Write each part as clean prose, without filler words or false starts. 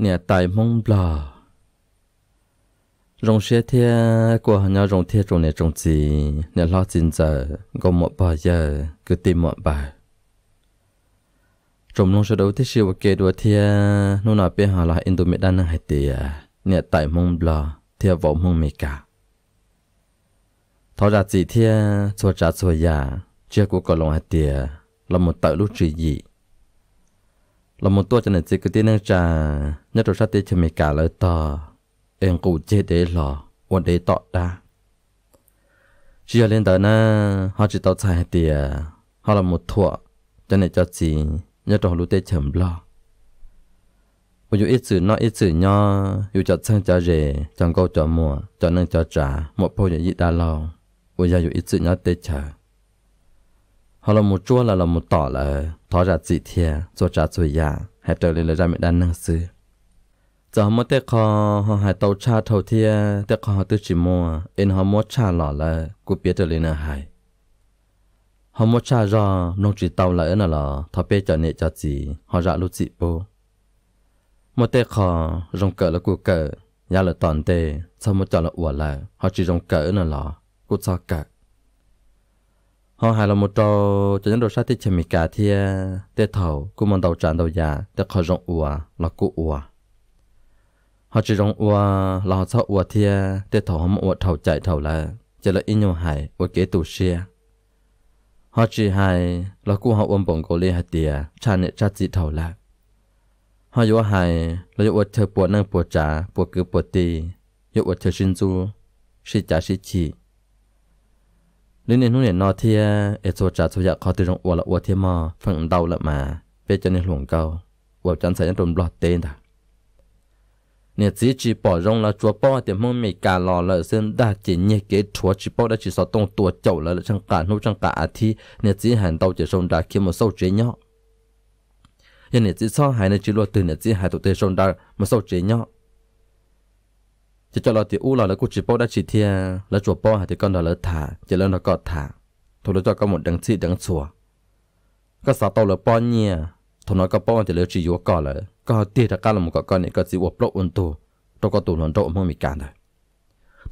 เนี่ยตายมงปลารงเสียเทียกว่าเนี่ยรงเทียตรงเนี่ยรงจีเนี่ยล้อจินเจอก็หมดไปเยอะก็ตีหมดไปตรงลงเสด็จที่ชีวเกดวัวเทียนู่นน่ะเป็นหาลายอินโดมิด้านนั่งหายเตียเนี่ยตายมงปลาเทียบอกมงเมกาทอดาจีเทียชัวจ่าชัวยาเจ้ากูก็ลงหายเตียลำมุตเตอร์ลูกจียีลำมุตัวจันจิกตีนังจาเนี่ยตัวชาติเชมิกาเลยต่อเองกูเจเดหล่อวันเดต่อดาเชื่อเล่นเดินนะฮาจิตเอาใจเตียฮาลำมุทั่วจันจจีเนี่ยตัวลูกเตเชมบล้อวันอยู่อีสื่อนออีสื่อย่ออยู่จัดช่างจ่าเจจังกูจ่อมัวจันนังจ่าจ่าหมดพ่อใหญ่ยิ่งดาลองวันอยู่อีสื่อย่อเตเชพอเราหมดจ้วนแล้วเราหมดต่อเลยทอจากจีเทียจวดจากจุยยาหายเตอเลยเลยจำไม่ได้นั่งซื้อจะหอมเตะคอหายเตาชาเท่าเทียเตะคอตื้อจิมัวเอ็นหอมมดชาหล่อเลยกูเปียเตอเลยนะหายหอมมดชาจอลงจีเตาเลยน่ะหรอทอเปียจอเนจอจีหอจากลูกจีโปมดเตะคอรงเกิดแล้วกูเกิดยาเลยตอนเตะสมมติจอละอวดเลยหอจีรงเกิดน่ะหรอกูจอเกิดหอหายเราหมดโตจะนั่งโดดชาติเชมิกาเทียเตะเถากูมันเตาจานเตายาแต่ขอจงอัวเรากูอัวหอจีจงอัวเราหอเช่าอัวเทียเตะเถาหอมอัวเถาใจเถาละจะละอินโยหายอัวเกตุเชียหอจีหายเรากูหออวมปงโกเลหเตียชาเนชาจิเถาละหอยัวหายเราจะอวดเธอปวดนั่งปวดจ่าปวดกือปวดตียกอวดเธอชินจูชิจ่าชิจีลินเนนุ่นเนนอเทียเอโซจ่าโซยาคอติรงอวละอวเทียมอฝั่งเดาละมาเปจันในหลวงเก่าอวจันใส่ยันตรมบลอดเตนเนี่ยจีจีปอดรงละจัวป้อเตียมไม่การรอละเส้นได้จีเนี่ยเกชัวจีป้อได้จีสอตรงตัวเจ้าละช่างการนุ่งช่างกาอาทิเนี่ยจีหันเตาเจชมดาเขียมมาเศร้าเจียเนาะยันเนี่ยจีซ้อหายในจีรัวตื่นเนี่ยจีหายตัวเตชมดามาเศร้าเจียเนาะจะจอดตีอู้เราแล้วกูจีโป้ได้จีเทียแล้วจัวป้อหาที่ก้อนเราเลิศถาจะเลิศเราก็ถาถูกแล้วจอดก็หมดดังซีดังสัวก็สาวโตเลยป้อนเนี่ยถูกน้อยก็ป้อนจะเลิศจีโยก่อนเลยก็เตี้ยตะก้าเราหมดก่อนเนี่ยก็จีวัวปลุกอุ่นตัวตัวก็ตุ่นหลอนโตมั่งมีการเลย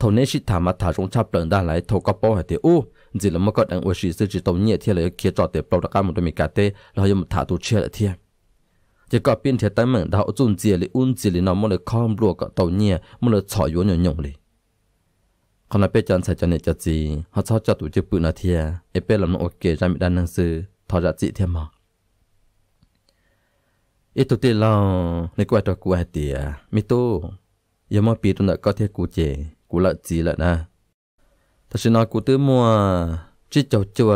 ถูกเนชิถามาถาจงชาเปลืองด้านไหลถูกก็ป้อหาที่อู้จีแล้วเมื่อก่อนดังอวชีซื้อจีโตเนี่ยเทียเลยเคียจอดเตะปลุกตะก้าหมดมีการเตะเรายังหมดถาตัวเชี่ยเลยเทียจะก็เป็นเท่าแต่เหมือนดาวจุนเจียหรืออุ่นเจียหรือน้องมันเลยข้อมรัวกับเต่าเนี่ยมันเลยฉ่อยยวนหย่งเลยขณะเป็นจันใส่จันเนจจีเขาชอบจัดตัวเจ็บปืนนาเทียเอเป็นลำน้องโอเกจามิดันนังซื้อทอดจีเทียมอีตัวเตี้ยเราในกว่าตัวกูไอเตียมิโตยามปีตัวนั้นก็เทียกูเจกูละจีละนะแต่ฉันเอากูตื้อมัวจีเจ้าจัว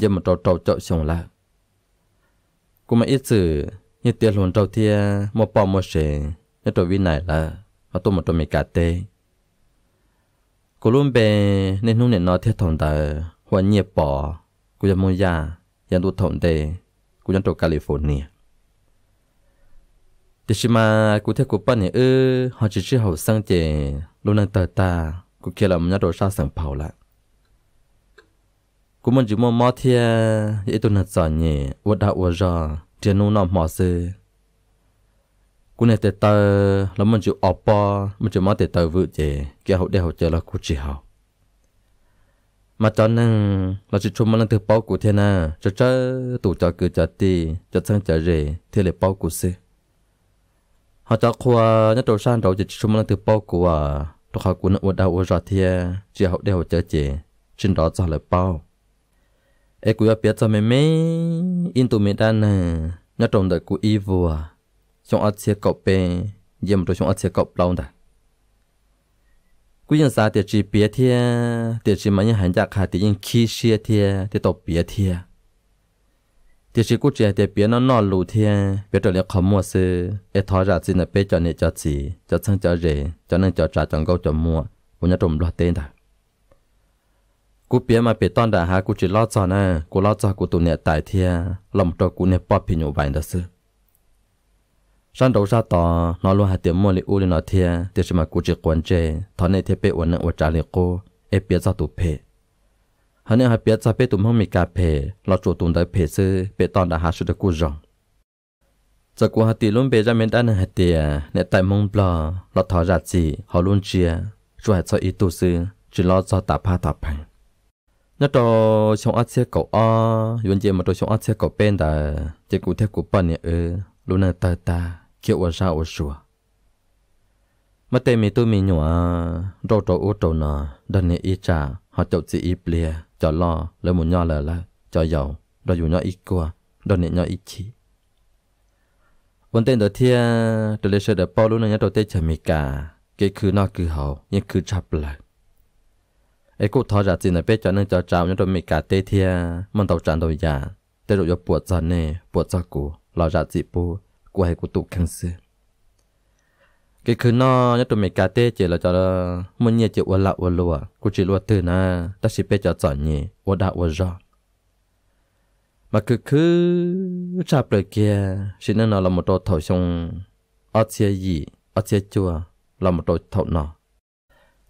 ยามมันเต่าเจ้าชงละกูมาอีสื่อยี่เตียหลวนเจ้าเทียมัวปอมัวเชยยี่ตัววินัยละเอาตัวมันตัวมีกาเตกูลุ่มเบในนุ่นเนนอเทียถงเตอหัวเงียบปอกูจะมุยายันตัวถงเตกูยันตัวแคลิฟอร์เนียเดชิมากูเทียกูปั้นเนี่ยฮอจิชิเขาสังเจลูนันเตอตากูเขียนละมันยันตัวชาสังเผาละกูมันจิมัวมอเทียยี่ตัวนัดสอนเนี่ยวัดดาวจอเจ้าหนูน้องหมอเสือกูเนี่ยเตะเตอแล้วมันจะออกปอมันจะมาเตะเตอวืดเจแกเขาได้เขาเจอแล้วกูจีเขามาตอนนั้นเราจะชมมันนั่งถือเป้ากูเท่าน่ะจะเจอตู่จะเกิดจะตีจะสร้างจะเรเท่าเลยเป้ากูเสือเขาจะคว้าเนี่ยตัวสั้นเราจะชมมันนั่งถือเป้ากูว่าตัวเขากูเนี่ยอวดดาวอวดจอเทียเจ้าเขาได้เขาเจอเจชินดอจะเลยเป้าเอกูอยากเปลี่ยนใจไม่อินตัวไม่ได้นะนัดตรงเด็กกูอีวัวช่องอัดเสียกบเป็นเยี่ยมตัวช่องอัดเสียกบเราแต่กูยังสาเดียจีเปียเทียเดียจีมันยังหันจากขาเดียยังขี้เชียเทียเดียตบเปียเทียเดียจีกูเจียเดียเปียนอนลู่เทียเปียตัวเล็กขมัวเสือเอทอจากจีนเปียจอเนจจีจอช่างจอเรจอนั่งจอจ่าจังเกาจอมัวกูนัดตรงรอเต้นแต่กูเปียมาเปิดตอนด่าหากูจีล้อจอนะกูล้อจอกูตัวเนี่ยตายเทียลำตัวกูเนี่ยปอดพิญโยบายนั่นสิฉันดูซาต่อนอนรัวหาเตียมมัวลิอูลินอเทียเดี๋ยวจะมากูจีกวนเจถอนในเทียเปอวันนั้นอวดจาริโกเอเปียซาตุเพฮันเนี่ยหาเปียซาเปตุมห้องมีกาเพเราจูตุนได้เพซื้อเปิดตอนด่าหาชุดกูจง จากกว่าตีลุ่มเบจเมนตันหัดเตียในแต่มงปลอเราถอดจัดจีหอลุ่นเชียช่วยซอยอีตูซื้อจุดล้อซอตาผ้าตาพังนัดโตชงอัดเสียเก่าอ้อยุนเจมาโตชงอัดเสียเก่าเป็นแต่เจกูเทกูปั้นเนี่ยลุ่นตาตาเกี่ยวว่าชาอชัวมาเตมีตัวมีหนัวโตโตอุโตนอดันเนี่ยอีจ่าหอจบจีอีเปลี่ยจอล้อแล้วหมุนย่อเลยละจอยาวเราอยู่ย่ออีกกว่าดันเนี่ยย่ออีชีวันเต้นตัวเที่ยตัวเลเซอร์เดอปอลุ่นเนี่ยตัวเต้นจะมีกาเกี่ยคือนอกคือเขายังคือชับเลยไอ้กูทอจากจีนในเป๊ะจอนึงจอจาวเนี่ยตัวมีกาเต้เที่ยมันต่อจานตัวยาเต้หลุดยาปวดจานเน่ปวดจากกูเราจากจีปูกูให้กูตุกขังซื้อเกี่ยคือนอเนี่ยตัวมีกาเต้เจเราจอละมันเนี่ยเจอวันละวันลัวกูจีรัวตื่นนะแต่สิเป๊ะจอจอนเนี่ยวันด่าวันร้อนมาคือชาเปลือกเกียชินนอลมโตเถาชงอเชียยีอเชียจัวลมโตเถาหนอ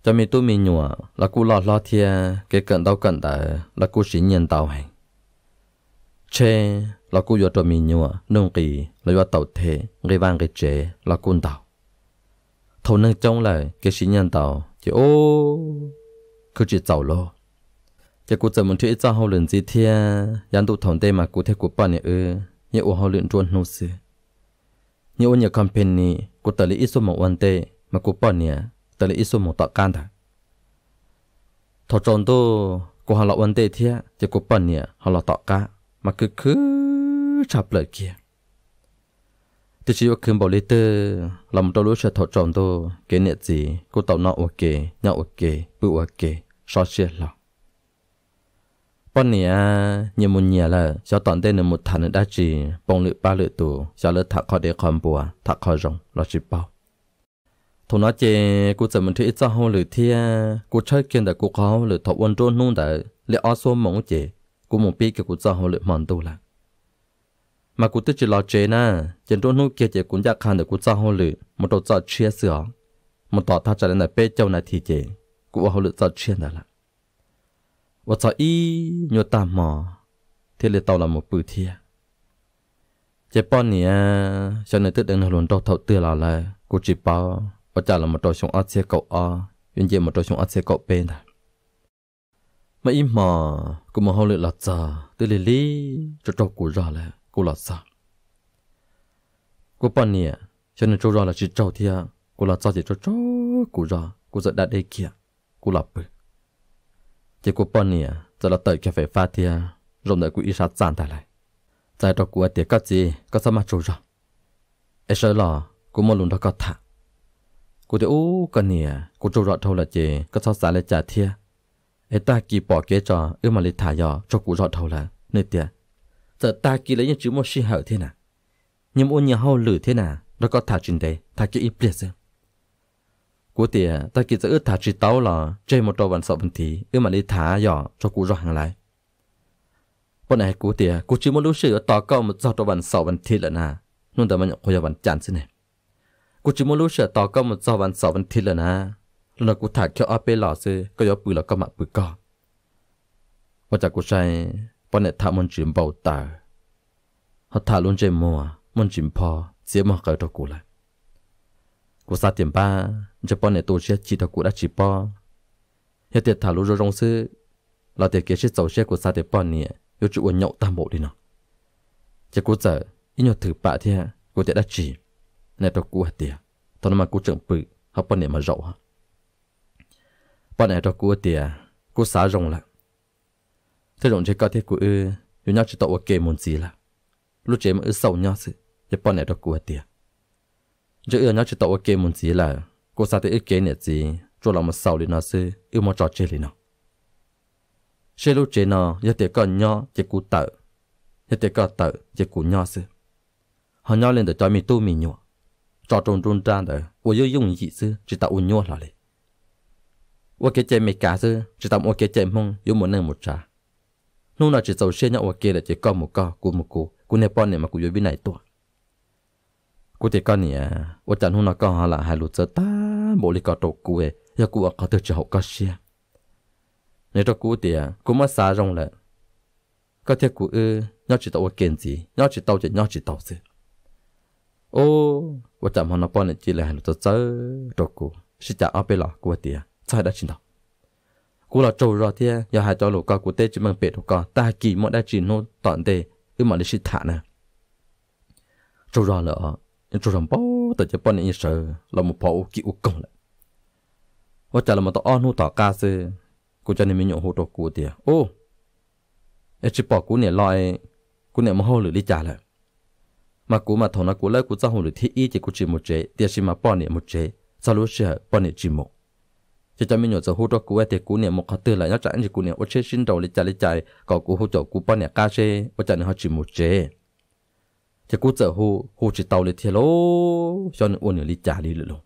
จะมีตู้มีหนัวแล้วกูหลอดลอเทียเกเกินเตาเกินแต่แล้วกูสิเงียนเตาให้เชแล้วกูอยู่ตัวมีหนัวนุ่งกีแล้วอยู่เตาเทเรียบางเกเจแล้วกูเตาเถาหนึ่งจงเลยเกสิเงียนเตาเจโอคือจิตเจ้าโลจะกูจะมันที่เจ้าเขาเลื่อนจีเทียยันตุถอนเตมากูเทกูป้าเนี่ยเนี่ยโอเขาเลื่อนจวนนู้สิเนี่ยวันเนี่ยคอมเพนนี่กูแต่ละอิสุมวันเตมากูป้าเนี่ยแต่ละอิสุมต่อการถ่ายถอดจนตัวกูหาละวันเตเทียจะกูป้าเนี่ยหาละต่อกะมาคือฉับเลยเกียที่ชีวะคืนบอลิเตอร์ลำตัวรู้เชื่อถอดจนตัวเกเนจีกูต่อนอโอเกยาโอเกปือโอเกชอเชียหล่อป้อนเนี่ยยังมุนเนี่ยละชาวตอนเต้นมุดฐานได้จีปงหรือป้าหรือตัวชาวเลือดถักคอเด็กคอมบัวถักคอรงเราจีเป้าถุนน้าเจกูจะมันที่เจ้าหรือเทียกูใช้เกินแต่กูเขาหรือถอดวันโจนนู่นแต่เลี้ยอ้อส้มมงเจกูมงปีกับกูเจ้าหรือมันตัวละมากูติดจีรอเจนะเจนโจนนู่นเกียเจกูอยากขันแต่กูเจ้าหรือมันต่อจอดเชียเสือมันต่อท่าจะได้แต่เป๊ะเจ้านาทีเจกูเอาหรือจอดเชียนั่นละว่าจะอีโยตามหมอเทเลตอลำมือปืนเทียเจ็บปอนเนี่ยฉันในตึกเดินหลงโตเท่าเตือนเราเลยกูจีบเป้าว่าจะลำมือโตชงอัดเสียเก่าอ้อยันเย็นมือโตชงอัดเสียเก่าเป็นได้ไม่อิ่มหมอกูมองเขาเลยหลับจ้าเตลิลี่จะโตกูรอเลยกูหลับจ้ากูปอนเนี่ยฉันในโจรเลยจีโจเทียกูหลับจ้าจีโจโจกูรอกูจะได้ได้เกียกูหลับไปเจ้ากูปนเนี่ยจะเราเติร์กไฟฟ้าเทียรวมแต่กูอีสานจานแต่ไรใจตัวกูเตียก็จีก็สามารถจูจอไอ้เชลล์กูมองลุนแล้วก็ถักกูเดี๋ยวกันเนี่ยกูจูจอเท่าไรเจก็ชอบสารเลยจ่าเทียไอ้ตากีปอเกจอมาลิทายอชอบกูจอเท่าไรเนี่ยเตียจะตากีเลยยังจื้อโมชิเหอเทียน่ะยังอุ่นยังเฮาหรือเทียน่ะแล้วก็ถักจินเดย์ถักกีอีเปลี่ยนกูเตียตะกี้จะถ่ายจีเต้าหรอเจมตัววันสองพันทีมาลิถ่ายหยอชกูรอหางไรวันไหนกูเตียกูจีมันรู้สึกว่าต่อก็มันจอตัววันสองพันทีแล้วนะนู่นแต่มันคอยวันจันทร์สิเนี่ยกูจีมันรู้สึกต่อก็มันจอวันสองพันทีแล้วนะแล้วกูถ่ายเขียวอาเปหล่อซื้อก็ยอปืนแล้วก็มาปืนก็ว่าจากกูใช้วันไหนถ่ายมันจีมเบาตาเขาถ่ายลุนเจมัวมันจีมพอเสียมาเกิดตัวกูเลยกูซาเตียมป้าจะป้อนในตัวเชียจีตะกูได้จีป้อเฮียเตียถารู้รงซื้อเราเตียเกชิเจ้าเชียกูซาเตียป้อนเนี่ยยูจูอวนเหยาะตามโบดีเนาะจะกูเจออีหยอถือปะเทียกูเตียได้จีในตัวกูเตียตอนนั้นมากูเจิงปื้อเขาป้อนเนี่ยมาเจาะฮะป้อนในตัวกูเตียกูสารงละถ้ารงเชียก็เทียกูอยู่หยาะจีตะวัวเกมุนซีละรู้เจมันเศร้าหยาะสิจะป้อนในตัวกูเตียจะหยาะจีตะวัวเกมุนซีละกูสาธิตเกเนี่ยจีจู่เรามาเศร้าเลยนะซื้อมาจอดเจเลยเนาะเชลูเจเนาะยาเตะก็เนาะเจกูเตะยาเตะก็เตะเจกูเนาะซื้อหันเนาะเล่นแต่จอยมีตู้มีหนัวจอดตรงด้านเด้อว่าเยอะยุ่งยี่ซื้อจีตาอุ่นหนัวเราเลยว่าเกเจไม่กล้าซื้อจีตาว่าเกเจมงยุ่งหมดหนึ่งหมดจ้านู่นน่ะจีเจ้าเชี่ยเนาะว่าเกเลยเจก็หมดก็กูในป้อนเนี่ยมากูอยู่วินัยตัวกูเตะก้อนเนี่ยว่าจันหุ่นก็หาละหายหลุดเจอตาโบลิกาโตกูเอยากูว่าเขาเตะจะหกก็เชียในตัวกูเตะกูมาสารงเลยก็เทกูยอดจิตเอาเกณฑ์สิยอดจิตเอาจะยอดจิตเอาสิ โอ้ว่าจะมันนับปอนจีเลยหนูจะเจอดอกกูสิจะเอาไปหลอกกูเดียใช่ได้จริงหรอกูหลอกโจรอเดียอย่าหาจอหลอกกูกูเตจิมังเป็ดกูตากี่หมดได้จริงโน่ตอนเตอือมันได้สิทานะโจรอเหรอโจรบ่แต่จะปอนอีเสือเราไม่พอกี่อุกงเลยว่าจะเรามาต่ออ้อนหูต่อกาซื้อกูจะนี่มีหนูหูดอกกูเดียโอ้ไอจิปอกูเนี่ยลอยกูเนี่ยมันหูหรือลิจ่าเลยมากูมาถอนกูเลิกกูจะหูหรือที่อีจะกูจิมเจเดียชิมาป้อนเนี่ยมเจซาลูเชป้อนเนี่ยจิมจะไม่หยุดจะหูตัวกูเอเดียกูเนี่ยมขัดเตือนหลายนักจ่ายนี่กูเนี่ยโอเชชินโดลิจ่าลิจ่าก่อกูหูจอกูป้อนเนี่ยกาเชว่าจะเนี่ยเขาจิมเจจะกูเจอหูจิตเตาเลยเทโลย้อนอ้วนเนี่ยลิจ่าลิลง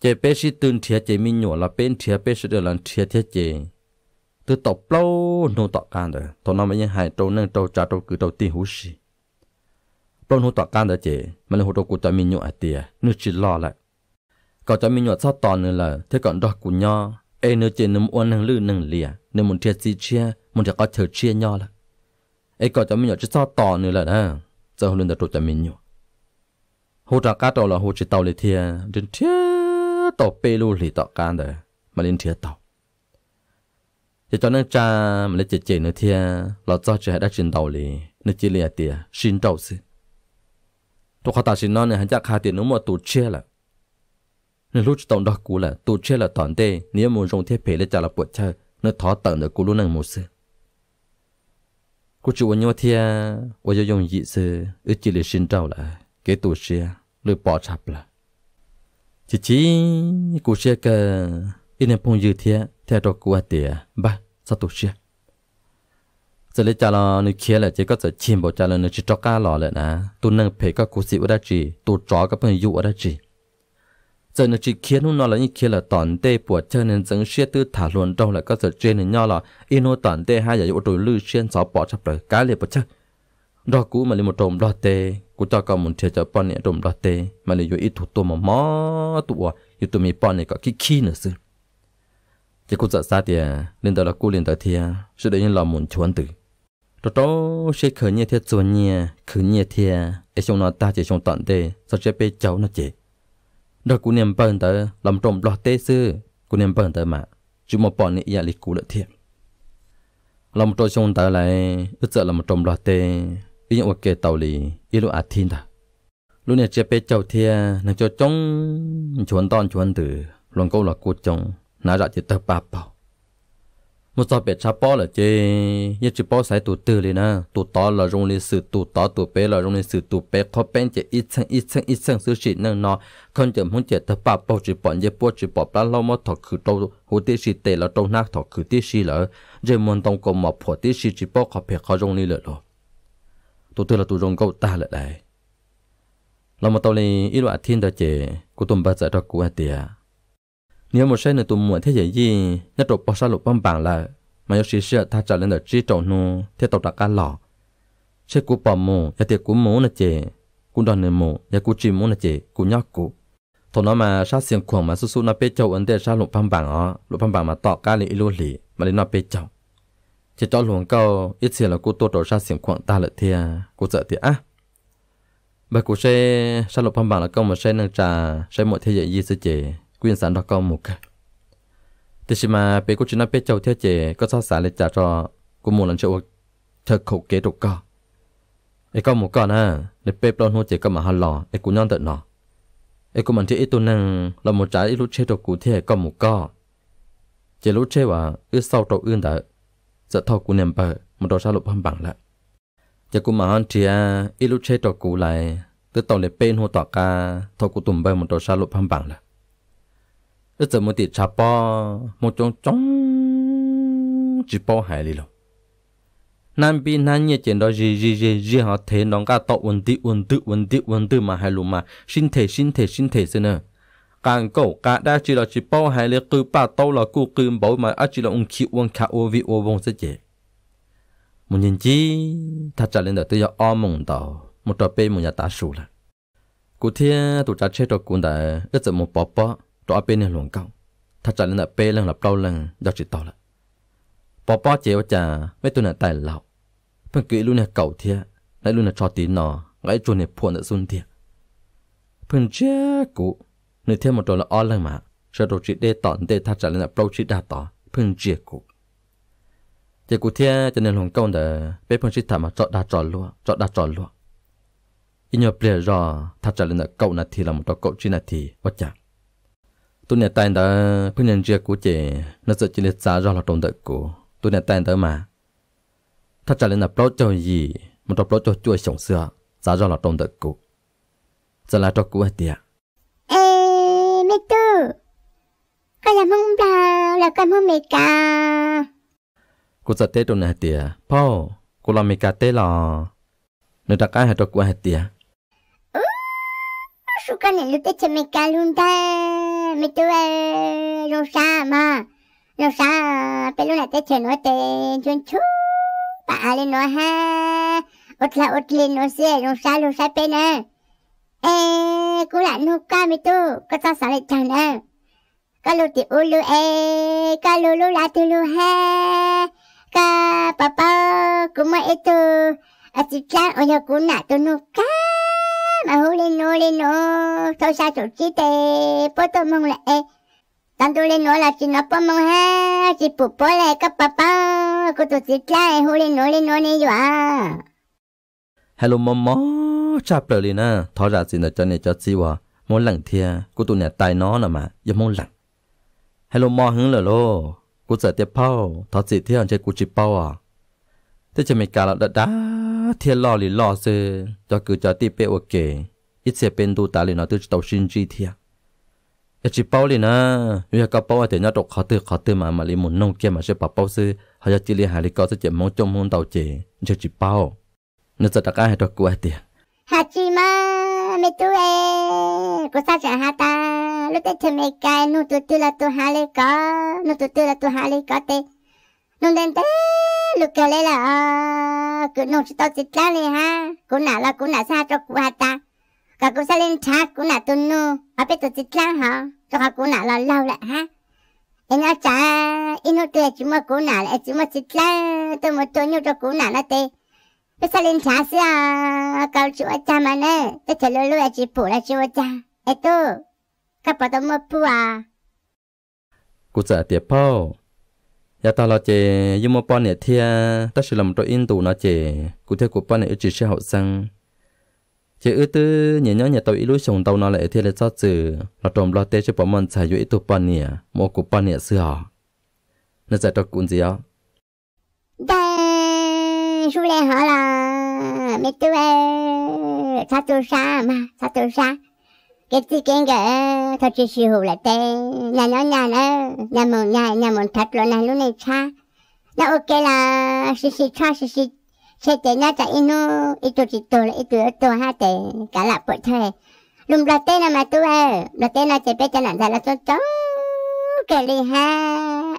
เจเปชิตื่นเทียเจไม่หยุดละเป็นเทียเปชิเดือดละเทียเทียเจตัวตบเปล่าโนตการเดอตอนนั้นมันยังหายตัวนั่งตัวจ่าตัวคือตัวตีหูสิเปล่าโนตการเดอเจมันเลยหัวตัวกูจะมีหนวดเตี้ยนึกชิลล้อแหละก็จะมีหนวดซอตอนนึงแหละที่ก่อนดอกกูย่อเอเนื้อเจนึมอ้วนนึงลื่นนึงเลียนึมุนเทียซีเชียมันจะก็เธอเชียย่อละไอ้ก็จะมีหนวดจะซอตอนนึงแหละนะจะหุ่นเดอตัวจะมีหนวดหัวตาการตัวละหัวจิตเตาเลยเทียเดินเทียต่อเปรูหลีตการเดอมาเล่นเทียต่อจะจอนั่งจามและเจเจเนื้อเทียเราจ้าจะให้ได้ชินเตาเลยนึกจีเลียเตียชินเตาสิตัวข้าตาชินนอนเนี่ยหันจากคาเตียนุ่มว่าตูดเชี่ยละนึกรู้จะต้องดอกกูละตูดเชี่ยละตอนเต้เนื้อมูลทรงเทเพและจาระปวดเช่าเนื้อท้อเติมเนื้อกูรู้นั่งมูสิกูจูวันยัวเทียวันยงยีสิอึจีเลียชินเตาละเกตูเชี่ยหรือปอชับละจีกูเชี่ยกันอินเนพงยืดเทียเทียดอกกัวเตียบ้าสตุเชียจะเลยจ่าเราในเคียแหละเจ๊ก็จะชิมบอกจ่าเราในชิจก้าหล่อเลยนะตัวนั่งเพก็กูสิวได้จีตัวจอก็เพิ่งยุได้จีจะในชิเคียนู่นนอนแล้วนี่เคียแหละตอนเต้ปวดเชิญในจังเชี่ยตื้อถาลวนเจ้าแหละก็จะเจนในย่อหล่ออินโนตอนเต้ห้าอย่าอยู่ตัวลื้อเชี่ยนสอปอชับเลยกาเลียปวดเชิญดอกกูมาเลยมาดมดอเต้กูจ่อก็มุนเทียจะป้อนเนี่ยดมดอเต้มาเลยอยู่อีถูตัวมาหมอตัวอยู่ตัวมีป้อนเนี่ยก็ขี้เนื้อซึจะกูจะซาเดียเรียนแต่ละกูเรียนแต่เทียสุดท้ายเราหมุนชวนตื่นตัวโตเชื่อเขินเนี่ยเทียส่วนเนี่ยเขินเนี่ยเทียไอชงนอนตาเจชงตอนเตะสจะไปเจ้านะเจดอกกูเนี่ยเปิลเตอลำตรมหลอดเตะซื้อกูเนี่ยเปิลเตอมาจุ่มมาปอนเนี่ยอย่าลิกูละเทียลำตรมชงเตออะไรอึดเจอลำตรมหลอดเตะยังโอเคเตาลีอีลูอาทินตาลูเนี่ยจะไปเจ้าเทียนั่งจะจ้องชวนตอนชวนตื่นลงกูหลอกกูจ้องน่าจะจิตตาปาเปล่ามุสอบเป็ดชาป้อเหรอเจยังจิป้อใส่ตัวตื่นเลยนะตัวต่อเราลงในสื่อตัวต่อตัวเป๊ะเราลงในสื่อตัวเป๊ะเขาเป็นเจอีสังซื้อฉีดนั่งนอนคนเจมุ่งเจตตาปาเปล่าจิปอนเย็บปวดจิปอบแล้วเราหมดถอดคือโตหูตีฉีดเตะเราโตนักถอดคือตีฉีดเหรอเจมุ่งตรงกลมหมอบผัวตีฉีดจิป้อเขาเพ่เขาลงนี่เลยหรอตัวตื่นเราตัวลงก็ตาเลยเลยเรามาตอนนี้อีลูอาทินตาเจกูตุ่มบาดใจตะกูอาเตียเนื้อหมดใช้ในตัวหมวดที่ใหญ่ยี่นัดตบปอสลุปบางๆละมายกชีเชื่อถ้าจะเล่นดอกจีโจนูเที่ยวตบตะการหลอกเชื่อกูปอมโมยาเตียกูโมนะเจกูดอนเนื้อโมยากูจีโมนะเจกูยอกกูถอนออกมาชาเสียงขวงมาสู้ๆนับเป้เจ้าอันเดชาหลุปบางๆอ๋อหลุปบางมาตอกกาลีอิโรลีมาเลยนับเป้เจ้าเจ้าจอหลวงเก่าอิเสียแล้วกูตัวโตชาเสียงขวงตาละเทียกูเจอเทียอ่ะเบกูใช้ชาหลุปบางแล้วก็มาใช้นังจ่าใช้หมวดที่ใหญ่ยี่สิเจกุญแจดอกก็หมดกันแต่ชิมาเป็นกุญแจนับเป็นเจ้าเที่ยวเจก็ชอบสารเลยจ่าจอกูหมดหลังเชื่อว่าเธอเขาเกตุก็ไอ้ก็หมดก่อนนะในเป๊ะปลอนหัวเจก็มาหันหล่อไอ้กูย้อนแต่หนอไอ้กูมันที่ไอ้ตัวนั่งเราหมดใจไอ้รู้เชื่อตัวกูเที่ยวก็หมดก็เจรู้เชื่อว่าอื้อเศร้าตัวอื่นแต่จะทอกูเนี่ยเปิดมันโดนชาลุพันบังละเจกูมาหันเที่ยวไอ้รู้เชื่อตัวกูไรตัวต่อเลยเป็นหัวต่อกาทอกูตุ่มเบอร์มันโดนชาลุพันบังละเออจะมุติชาปอมุจงจงจีปอหายเลยหรอนั่นปีนั่นเนี่ยเจนดอจีหาเทนองก้าตอวันดีมาหายลุมาสินเทเสนอการโกกาได้จีเราจีปอหายเลยคือป้าโตเรากูคืนบ่มาอาจีเราองคิวองคาโอวีโอวงเสจมุนยินจีถ้าจะเล่นเด็กตัวยาอ้อมงต่อมุตอเป้มุนยาตาสูละกูเทียตัวจัดเชตกูแต่เออจะมุปอปอตัวเป็นหลวงเก่าถ้าจะเล่นเปเรื่องหลับเปล่าเรื่องยอดจิตต่อละปอปอเจ๋วจ่าไม่ตัวหน้าตายเหล่าเพิ่งเกยรุ่นเก่าเทียและรุ่นชอตีนอ ngay chuồn này phun ở xuân tiền phần chế cũ nơi thêm một trò là online mà sẽ tổ chức để tận để thắt chặt lên là pro chỉ đa tỏ phần chế cũ chế cũ thế cho nên Hồng Kông để bên phần chỉ thả mà chọn đa trò luôn ít nhiều bề rò thắt chặt lên là cậu là thì là một trò cậu chỉ là thì quá chặt tôi này tay đã phần nhân chế cũ chế nó sẽ chỉ là giá rò là tồn tại cũ tôi này tay đó mà thắt chặt lên là pro cho gì một trò pro cho chuối sống xưa giá rò là tồn tại cũ giờ là trò cũ hết tiệt. Ê, mẹ tư, có làm không bà, là con không mẹ cả. Cô sợ tết đâu này tiệt, po, cô làm mẹ cả tết lò, nếu đặt cái hạt trò cũ hết tiệt. Ừ, số con này lúc tết cho mẹ cả luôn ta, mẹ tư ơi, rồi sao mà, rồi sao, bây lúc này tết cho nó tết chuyên chú, bà lên nó ha, út là út lên nó xe, rồi sao bên này. Ê, cú lại nô ca mi tu, có sao xả lại chẳng nè, có lô tiệt u lô e, có lô lô lá tu lô ha, có papa cú mày tu, ở chỉ trang ở nhà cú nã tu nô ca, mà hú lên nô, thôi sao chỗ chỉ tê, bố tôi mong lại e, tao tu lên nô là chỉ nó bố mong ha, chỉ bố bố lại có papa, cú tu chỉ trang hú lên nô này dọa. Hello mama. Cha bờ lên à, thọ ra xin là cho này cho xí hòa, muốn lặng thia, cô tụi này tài nó là mà, giờ muốn lặng. Hello mò hứng là lô, cô sợ tiếp bao, thọ xí thia chơi cô chỉ bao à. Thế cho mình cả là đã thia lo lì lo xê, cho cứ cho tiếp bẹo kề, ít xe bên tu ta lên nó tự tàu xin chi thia. Chỉ bao lên à, bây giờ bao thì nó độc khó từ mà lấy một nông kia mà sẽ bảo bao xê, họ cho chỉ lấy hai lấy có sẽ chỉ mong trong môn tàu chè, chơi chỉ bao, nó sẽ đặt cái hai trò cua tiền. Hachima mẹ tu ơi, cô sao chẳng hả ta? Lúc tết mẹ cài nụ tu là tu hà lê có, nụ tu là tu hà lê có tê, nụ đen tê, lúc kề lê là, cứ nụ chỉ tao chỉ lá lê ha, cô nã sao cho cô hả ta? Cả cô sao lên cha cô nã tu nụ, ở bên tôi chỉ lá hả? Cho cả cô nã là lâu lại ha. Em nói cha, em nói tê chúng mà cô nã lại chúng mà chỉ lá, tôi nhớ cho cô nã là tê. Bây giờ lên trả xe à, cậu chú ở cha mà nè, tôi chờ lưu là chị phụ là chú ở cha. Ê tu, các bà tôi mua phụ à. Cô sợ tiệt bao. Giờ tao là chị, nhưng mà bọn này thia, ta sẽ làm tôi yên tù nó chị. Cô theo của bọn này chỉ sẽ hậu sang. Chị ư tư, nhìn nhớ nhà tao ý lũ chồng tao nó lại thia là do chữ. Nó trộm lo tê cho bọn mình xài dụ ý tù bọn này, mua của bọn này xưa hả. Nó sẽ cho cuốn gì đó. Chú lê họ là mẹ tôi sao tôi xa cái gì cái ngỡ thật sự hữu là tê nhà mồm thật rồi này lúc này cha nó ok là xì xe tê nó chạy inu ít tuổi chỉ tuổi là ít tuổi tuổi ha tê cả là bội thôi lùm là tê là mà tôi là tê là chỉ biết cho nạn ra là cho cái gì ha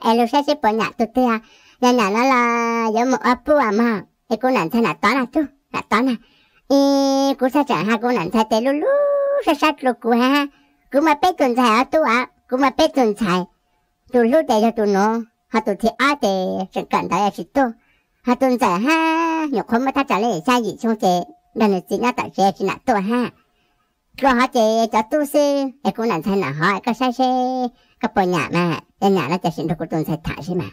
em lúc sáng sẽ bỏ nhà tôi tê à nhà nó là giống một ấp bùa mà cái cô nàng thay là toán à cô sao chẳng ha cô nàng thay tê lulu sát lục của ha cứ mà bé tuần xài ở tu à cứ mà bé tuần xài tu lú để cho tu nó ha tu thì ở để chẳng cần tới chỉ tu ha tuần xài ha nhiều không mà ta trả lời sai gì xong thế nên là chỉ là tại xe chỉ là tu ha rồi họ chỉ cho tu sư cái cô nàng thay là họ cái sai xe cái bò nhà mà nhà nó chỉ xin được cô tuần xài thả xí mà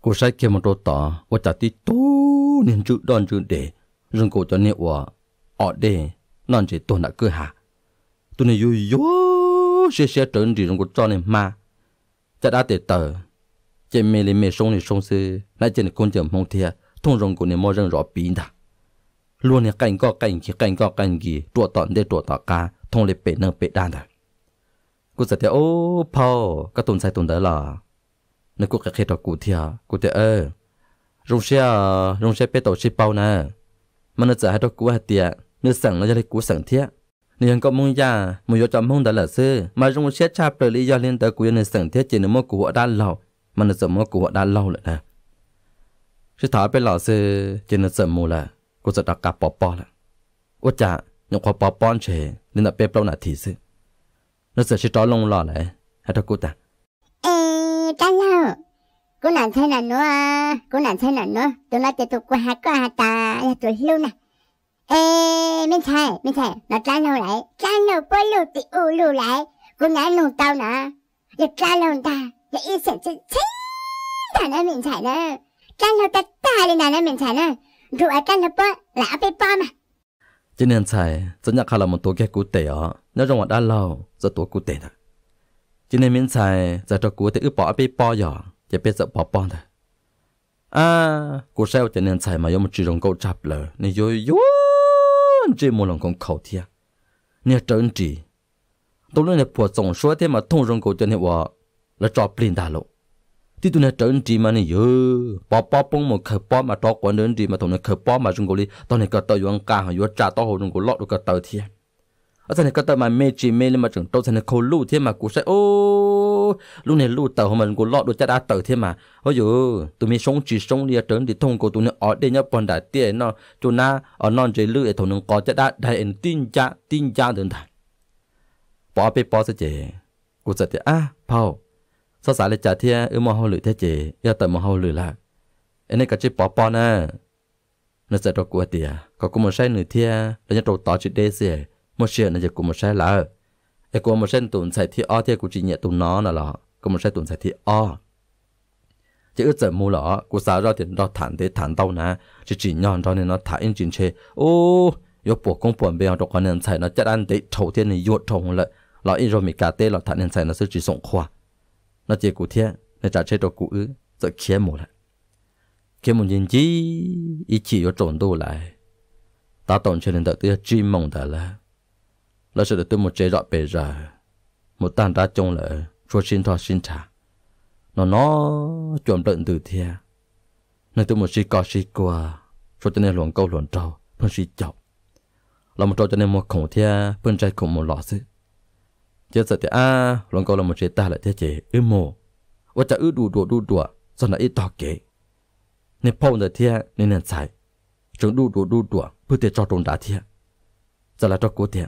cô sai kia một đôi tỏ, và trả tí tú nên chữ đòn chữ để, rừng cổ cho nẹo và ọ để, non chỉ tồn đã cơ hà. Tôi này vui vui, xe trơn thì rừng cổ cho nên ma, chả đã để tờ, chỉ mê sông này sông xứ, lại chỉ là con chậm mong thia, thôn rừng cổ này mò rừng rõ bí đã. Luôn này cảnh có cảnh gì, trụ tận để trụ tọa cá, thôn lệ bể nâng bể đan đã. Cô sợ theo ô, Paul, các tuần sai tuần đó là. Nếu cô kể cho cô thì cô thì rung xe bé tàu xe bao nè, mà nó sẽ hai đôi cô thì nếu sẵn nó sẽ lấy cô sẵn thiệt, nếu anh có muốn cho mong đã là xưa, mà rung xe cha bờ lý do liên tới cô nên sẵn thiệt chỉ nếu mà cô họ đã lâu, mà nó sẽ mua cô họ đã lâu lại nè, sẽ thả bé lão xưa chỉ nó sẽ mua là cô sẽ đặt cả bỏ là, ủa cha những quả bỏ bón trẻ nên là bé bao nà thì xưa, nó sẽ cho lông lò lại hai đôi cô ta. Cái nào, cô nàng thế nào nữa, tôi nói cho tôi qua hát có ta, là tôi hiu nè, ไม่ใช่เราจ้าเราไหลจ้าเราปลุกติอูรูไหลกูน้าหนุ่มเตานะอย่าจ้าเราตาอย่าอีเสียจะชิ้นตาหน้าเหม็นใช่เนอะจ้าเราตาตาเลยนะหน้าเหม็นใช่เนอะดูอาการเราปะหลาไปป้อมอะจะเนียนใช่จะอยากขลังมันตัวแกกูเตะอ๋อแล้วจังหวัดด้านเราจะตัวกูเตะนะจะเนียนเหม็นใช่จะตัวกูเตะอึปอไปป้อหยอจะเป็นจะปอป้อนนะกูเซลจะเนียนใช่มายอมจีรงกูจับเลยในยุ่ย这么冷空烤天，你真急！都论那破总说的嘛，同人狗叫你话来找不灵大路，你都那真急嘛？你哟，把包帮忙去包嘛，找管人急嘛，同那去包嘛，中国哩，当那个到远干还要炸到后中国落那个到天，而在那个到嘛没急没哩嘛，整到在那靠路天嘛，古说哦，路那路到后嘛，中国落都加大到天嘛，哎哟，都没松急松哩，真急通过都那二点一半大点喏，就那。เอานอนใจลื้อไอ้ถนนก่อจะได้ได้เอ็นติ้งจ้าเดินทางปอไปปอซะเจกูจะเจอเผาสาสารเลยจ่าเทียเออมอเฮาหรือเทเจอย่าแต่มอเฮาหรือละไอ้นี่ก็จะปอปอนะน่าจะตัวกูเตียก็กูมาใช้หนึ่งเทียแล้วจะตัวต่อจุดเดเสียมาเชียน่าจะกูมาใช้ละไอ้กูมาใช้ตุนใส่ที่อ้อเทียกูจีเนี่ยตุนน้อน่ะหรอกูมาใช้ตุนใส่ที่อ้อจะอึดใจมูหรอกูสาวเราเดินเราฐานเดฐานเต้านะจะจีนย้อนเราเนี่ยเราถ่ายอินจีนเชโอ้ยกปวดกงปวดเบลตกกันเนินใส่เราจะดันเดทเท่าเทียนในยุทธงเลยเราอินโรมิกาเต้เราฐานเนินใส่เราซื้อจีส่งขวาเราเจกูเทียในจ่าเชตัวกูอื้อจะเขี้ยหมดเลยเขี้ยหมดยินจีอีจียกโจนดูเลยตาตอนเชนินเดตัวจีมองแต่ละเราเสด็จตัวหมดเจรอเปร่าหมดตานตาจงเลยชัวชินทอชินชาnó chuẩn đợn từ thia nên tôi muốn xí co xí qua cho nên luồng câu luồng trâu phân xí chọc là một trâu cho nên một khổng thia phân trai khổng một lọ xứ chết sợ thì luồng câu là một chế ta lại thế chế ư mồ và chả ư đùa do là ít to kế nên phong giờ thia nên nền xài chúng đùa bữa tiệc cho trốn đá thia giờ là cho cố thia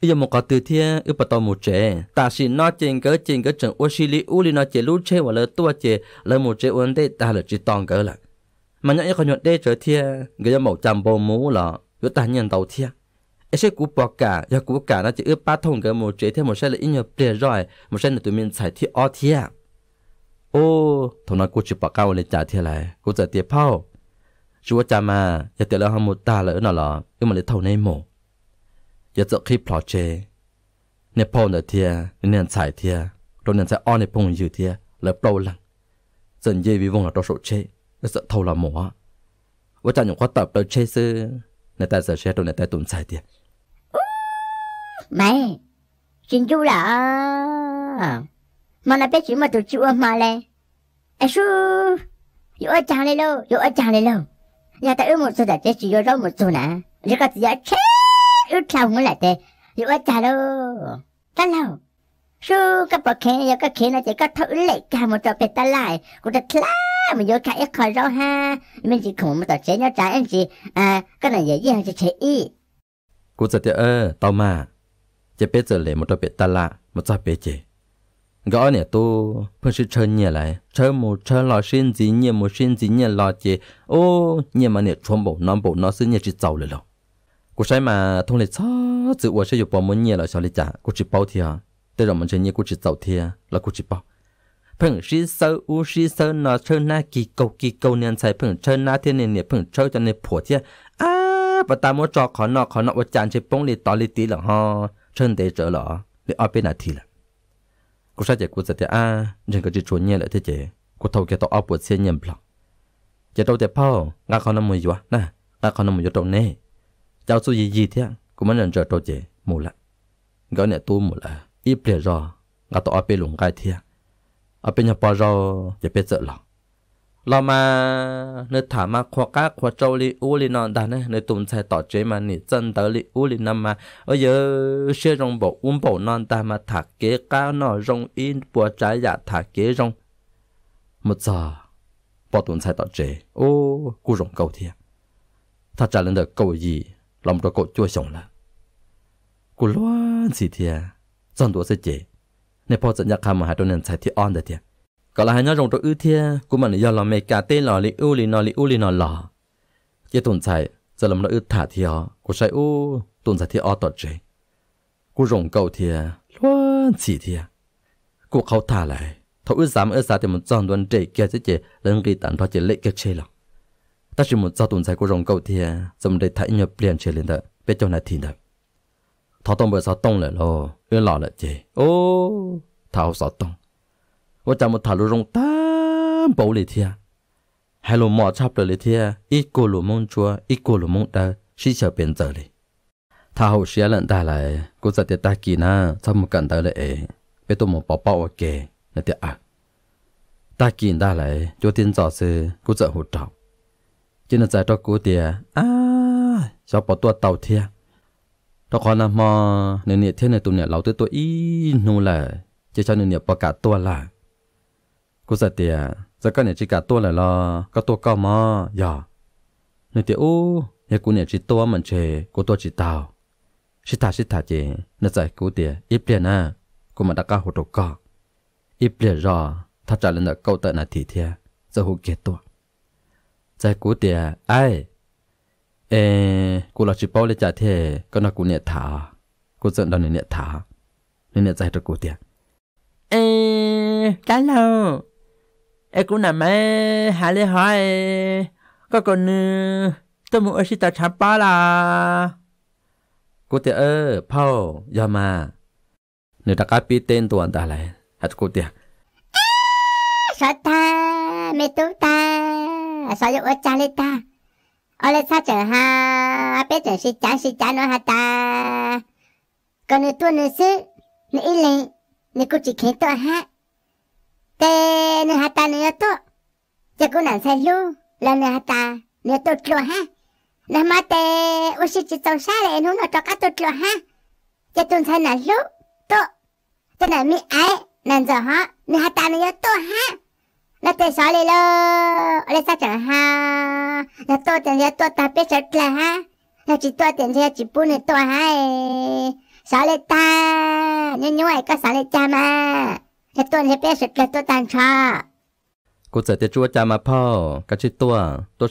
bây giờ một cái từ thiên ước bắt đầu một chế, ta chỉ nói trên cái trận ô xí lý u li nói chế lú chế và lời tua chế lời một chế vấn đề ta là chỉ toàn cái là mà những cái nhận đề trở thiên người ta mẫu chạm bầu mũ là người ta nhận đầu thiên, ấy sẽ cú bỏ cả, giờ cú cả nó chỉ ước ba thùng cái một chế thêm một sẽ là ít nhiều tiền rồi một sẽ là tụi mình xài thiên o thiên, ô thằng nào cú chỉ bỏ cao lên trả thiên lại cú trả tiền phao, chúa cha mà giờ tiền là hàng một ta lỡ nào là nhưng mà để thầu này mổอย่าจะคลิปพลอเจในพอนเทียในเนียนสายเทียตรงเนียนสายอ้อในพงอยู่เทียแล้วเปล่าหลังส่วนเยวิวงเราตัวสุดเชยแล้วจะเท่าละหมอว่าจะอย่างข้อตอบตัวเชยซื้อในแต่เสือเชยตรงในแต่ตุ่มสายเทียไม่จริงจู่ล่ะมันเป็นสิ่งมาตัวจู่มาเลยไอ้ชูอยู่อาจารย์เลยลูกอยู่อาจารย์เลยลูกอย่าแต่อึหมดสุดแต่จู่อยู่เราหมดสุดนะแล้วก็จะเชยอึดเท่าเมื่อไหร่เตะอยู่อาจารย์แล้วตาเราสู้กับปอกแขนยาก็เขนอาจารย์ก็เท่าเล็กกาหมดตัวเป็นตาลายกูจะคล้ามันโยกขาเอ็กคอยร้องฮามันจีของมันต่อเชนยาจ่าเอ็มจีก็หน่อยเยี่ยงจะเชอีกูจะเจอต่อมาจะเป็นเจอเหล่หมดตัวเป็นตาละหมดตัวเป็นเจก็เนี่ยตัวเพื่อนชื่อเชิญเนี่ยอะไรเชิญหมดเชิญหล่อชิ้นจีเนี่ยหมดชิ้นจีเนี่ยหล่อเจโอ้เนี่ยมันเนี่ยชมบอกน้องบอกน้องซึ่งเนี่ยจีเจ้าเลยหรอกูใช้มาทงเลยช้าจืดว่าใช้อยู่ปอมมันเงียบเลยชาวลิจ่ากูจีบเป้าเทียแต่เรามันใช้เงียบกูจีบเจ้าเทียแล้วกูจีบเป้าเพิ่งซีเซอร์อูซีเซอร์นอเชิญหน้ากี่เกาเนียนใส่เพิ่งเชิญหน้าเทียนเนี่ยเพิ่งเชิญจนในผัวเทียประตามว่าจอขอนอกว่าจานใช้ป้องเลยตอเลยตีหรอฮะเชิญเตะเจอหรอเลยเอาไปนาทีละกูใช้เจ้ากูจะเทียยังก็จีบชวนเงียบเลยเทียเจ้กูทำแกต้องเอาปวดเสียเงียบหรอกจะโดนแต่เป้างาเขาหน้ามวยอยู่นะงาเขาหน้ามวยอยู่ตรงนี้เจ้าสุยยีเที่ยกูมันเดินเจอตัวเจหมดละก็เนี่ยตัวหมดละอีเปลี่ยนรอก็ต่อไปหลงไกลเที่ยเอาเป็นอย่างปอรอจะเป็นเจอหรอกเรามาเนื้อถามมาขวากาขวาเจ้าลิอูลินอนดานะเนื้อตุ่มใส่ต่อเจมันนี่จันเตอลิอูลินำมาเยอะเชื่อรงบอกอุ้มบอกนอนตามาถักเก๋ก้าวนอรงอินปวดใจอยากถักเก๋รงหมดจ้าปอตุ่มใส่ต่อเจโอ้กูรงเก่าเที่ยถ้าจะเล่นเด็กเก่ายีลำตัวกูจ้วยส่งละกูล้วนสิเทียจนตัวเสจในพอสัญญาคำมาหาตัวนั้นใช้ที่อ้อนเดียก็ละให้ย้อนลงตัวอื้อเทียกูมันย้อนลำเมกาเต้หล่อลิอูลินอหล่อเจตุนใช้จ giờ làm nó ướt thả thì họ cô say u tuần giải thì o tọt chế cô rồng cầu thì luôn chỉ thì cô khâu thả lại thấu ướt giá thì một giòn đoan trẻ kia chứ chế lần đi tận thọ chế lệ kia chế lọc ta chỉ một giò tuần giải cô rồng cầu thì dòng để thải nhập liền chế lên đợi biết cho này thì đợi thọ tông bờ sao tông lại lo ướt lọ lại chế ô thảo sao tôngว่าจำมาถ่ายรูปตามเปล่าเลยที่ฮัลโหลหมอชอบเลยที่อีกคนหลุมงชัวอีกคนหลุมงตาชี้เฉียบเป็นเจอเลยถ้าเขาเสียหลังตายเลยกูจะติดตากีน่าทำกันได้เลยเป็นตัวหมอปอปอว่าแกนั่นเดียร์ตากีนได้เลยจุดที่จอดซื้อกูจะหูจับจีนใจตัวกูเดียชอบปอตัวเต่าที่ตัวคนละหมอเนี่ยเท่ในตัวเนี่ยเราตัวอีนู่นเลยจะชอบเนี่ยประกาศตัวละกูจะเตียจะก็เนี่ยจิกาตัวเลยล่ะก็ตัวก็มาอย่าเนี่ยเตียอู้เนี่ยกูเนี่ยจิตัวมันเชกูตัวจิตาวชิตาเจเนี่ยใจกูเตียอีเปลี่ยนนะกูมาตะก้าหัวตกก็อีเปลี่ยนรอถ้าจะเล่นเก่าแต่นาทีเทียจะหูเกตตัวใจกูเตียไอกูหลับจิเป้าเลยจ่าเทก็น่ากูเนี่ยถากูเจอตอนเนี่ยถาเนี่ยใจตัวกูเตียได้แล้วกูน่ะแม่หาเลยหอยก็คนนึงตัวมึงเอาชิตาชับป้าล่ะกูเตะพ่อยามาเนื้อตะการปีเต้นตัวอันตรายฮัตกูเตะสอดตาไม่ตุ๊ตาสอดอยู่ว่าจาริตาเอาเลยซะเจอฮะเป็นเจอชิจ้าเนาะฮะตาก็เนื้อตัวเนื้อซึเนื้ออีเล่เนื้อกูจีเข็นตัวฮะเนื้อหาตาเนื้อตัวจะกูหนังใส่ลูกแล้วเนื้อหาตาเนื้อตัวกลัวฮะน้ำมาเตะอุชิจิตตัวชาเลยหนูหนูตัวก็ตัวกลัวฮะจะตุนใส่หนังลูกตัวจะหนังมีไอ้นั่นจะฮะเนื้อหาตาเนื้อตัวฮะแล้วเตะสอนเลยอะไรสักอย่างฮะแล้วตัวเตะเนื้อตัวตาเปียกเกลือฮะแล้วจิตตัวเตะเนื้อจิตปูเนื้อตัวฮะสอนเลยตาเนื้อหน่วยก็สอนเลยจามาแล้วตัวเนี่ยเป๊ะสุดเลยตัวตันชากูเจอแต่จัวจามาพ่อกระชิดตัว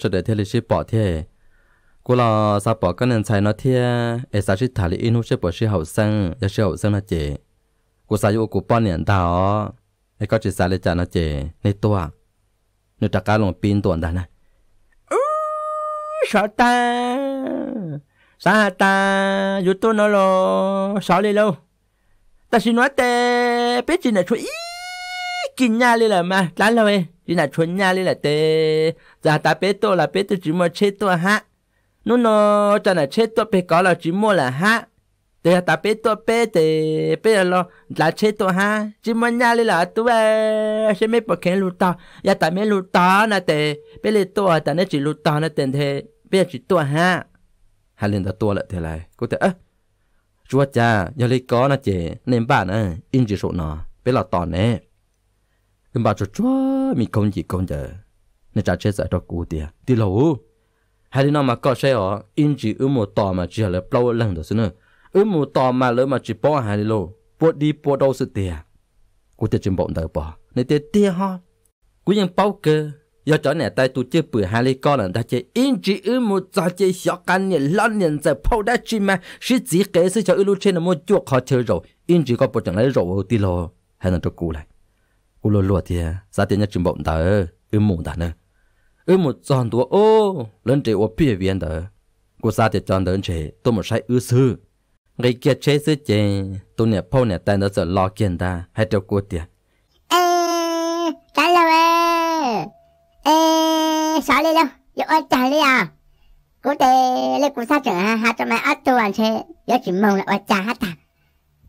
สุดเด็ดเทลิชิปอเทกูรอซาปอก็เนินใช้นอเทียเอซาชิดถาลิอินุเชปอชิเฮาซังยาเชเฮาซังนะเจกูสายอยู่กูป้อนเนี่ยดาวไอ้ก็จิตสาเลจานะเจในตัวในตะการหลงปีนตัวนั่นนะอู้สาวตาสาวตาอยู่ตัวนอโลสาวเลยโลแต่สินว่าแต่เป็นจีน่ะช่วยกินยาเลยล่ะมาร้านเราเองจีน่ะช่วยยาเลยล่ะแต่จะตาเป็ดตัวละเป็ดตัวจีมัวเช็ดตัวฮะนู่นน่ะจะน่ะเช็ดตัวเป็ดก็เราจีมัวละฮะแต่ตาเป็ดตัวเป็ดแต่เป็ดเราละเช็ดตัวฮะจีมัวยาเลยล่ะตัวใช่ไหมปกแขนลูกตาอย่าแต่ไม่ลูกตานะแต่เป็ดเลยตัวแต่เนี่ยจีลูกตานะแต่เธอเป็ดจีตัวฮะหาเล่นตัวละเท่าไรกูแต่ชัวจ้าอย่าเลยก้อนะเจเนมบ้านอินจิสุนอเป็นหลอดตอนเน่เป็นบ้านชัวมีคนจีคนเจอในจ่าเชสตัวกูเดียตีเราให้ที่น้องมาก็ใช่หรออินจิอือหมูต่อมาจีอะไรเปล่าเรื่องเดือดสินะอือหมูต่อมาเลยมาจีป้อนให้ที่เราปวดดีปวดเอาสุดเดียกูจะจิมบ่นเดือดปอในเตี้ยฮะกูยังเป้าเกอย่าจอดเนี่ยแต่ตัวเจ็บปืนฮาริโก้หลังตาเจอินจีอือมุจ่าเจชอกันเนี่ยล้านเนี่ยจะพอได้จีมั้ยสิจีเกสิจะอือลูเชนมัวจุกคอเธอโรอินจีก็ปวดจังเลยโรตีโลให้นั่นตัวกูเลยกูรัวๆเดียซาเตียนจิมบ่ตาอือมุตาเนอือมุจอนตัวโอ้เล่นเจว่าเปลี่ยนเวียนเด้อกูซาเตียจอนเดินเฉยตัวมันใช้อือซื้อไงเกียเชซื้อเจตัวเนี่ยพ่อเนี่ยแต่เราจะรอเกียนตาให้ตัวกูเดียสอนเลยแล้วอย่าอดใจเลยอ่ะกูเตะเลยกูซาเจอฮะจะมาอัดตัวเชยอย่าจิมมองเลยอดใจฮะ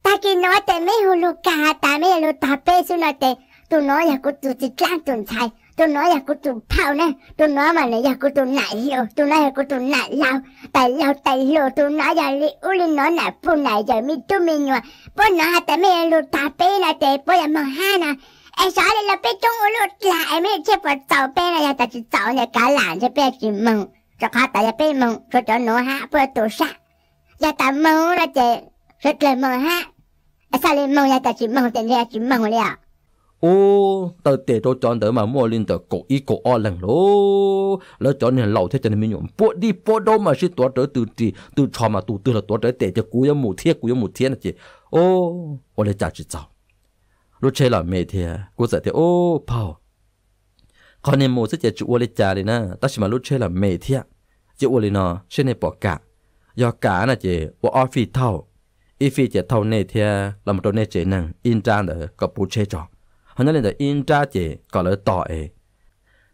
ตากินน้อยแต่ไม่หูลูกกาตาไม่รู้ตาเป้สุนเตตัวน้อยอยากกูตัวจิตร่างตัวชายตัวน้อยอยากกูตัวเผาเนี่ยตัวน้อยมันเนี่ยอยากกูตัวหนาเหี่ยวตัวน้อยอยากกูตัวหนาเหลาแต่เหี่ยวตัวน้อยอยากลิอุลิน้อยหนาผู้หนาอยากมีตัวมีหนัวผู้หนาแต่ไม่รู้ตาเป้นะเตผู้อย่ามองห้านะไอ้สาวเลยเราไปจงอุลุดหลายไม่ใช่ปวดเสาเป้นอะไรแต่จิตเสาเนี่ยการหลานจะเป็นจิตมึงจะฆ่าแต่จะเป็นมึงจะโดนหนูฮะเพื่อตัวชะอย่าแต่มึงนะเจ๊จะเกลือมึงฮะไอ้สาวเลยมึงอย่าแต่จิตมึงแต่เนี่ยจิตมึงเลยอ่ะโ ô tờ tệ đồ chọn tờ mà mua lên tờ cổ y cổ o lần lô lỡ chọn này lẩu thế cho nên mình nhổm buốt đi buốt đâu mà xí tua tới từ gì từ trò mà từ từ là tua tới tệ cho cú giống mù thiệt là chị ô ở đây trả chị chào lúc chơi là mẹ thì cô giải thì ô Paul con em mua rất là chịu ở đây trả đấy na ta chỉ mà lúc chơi là mẹ thì chịu ở đây nó trên này bỏ cả do cả là chị bỏ off phi thâu ít phi chị thâu này thì là một đôi này chị nàng in ra để có bù chơi trò hôm nay là in ra chị có lỡ tỏ ấy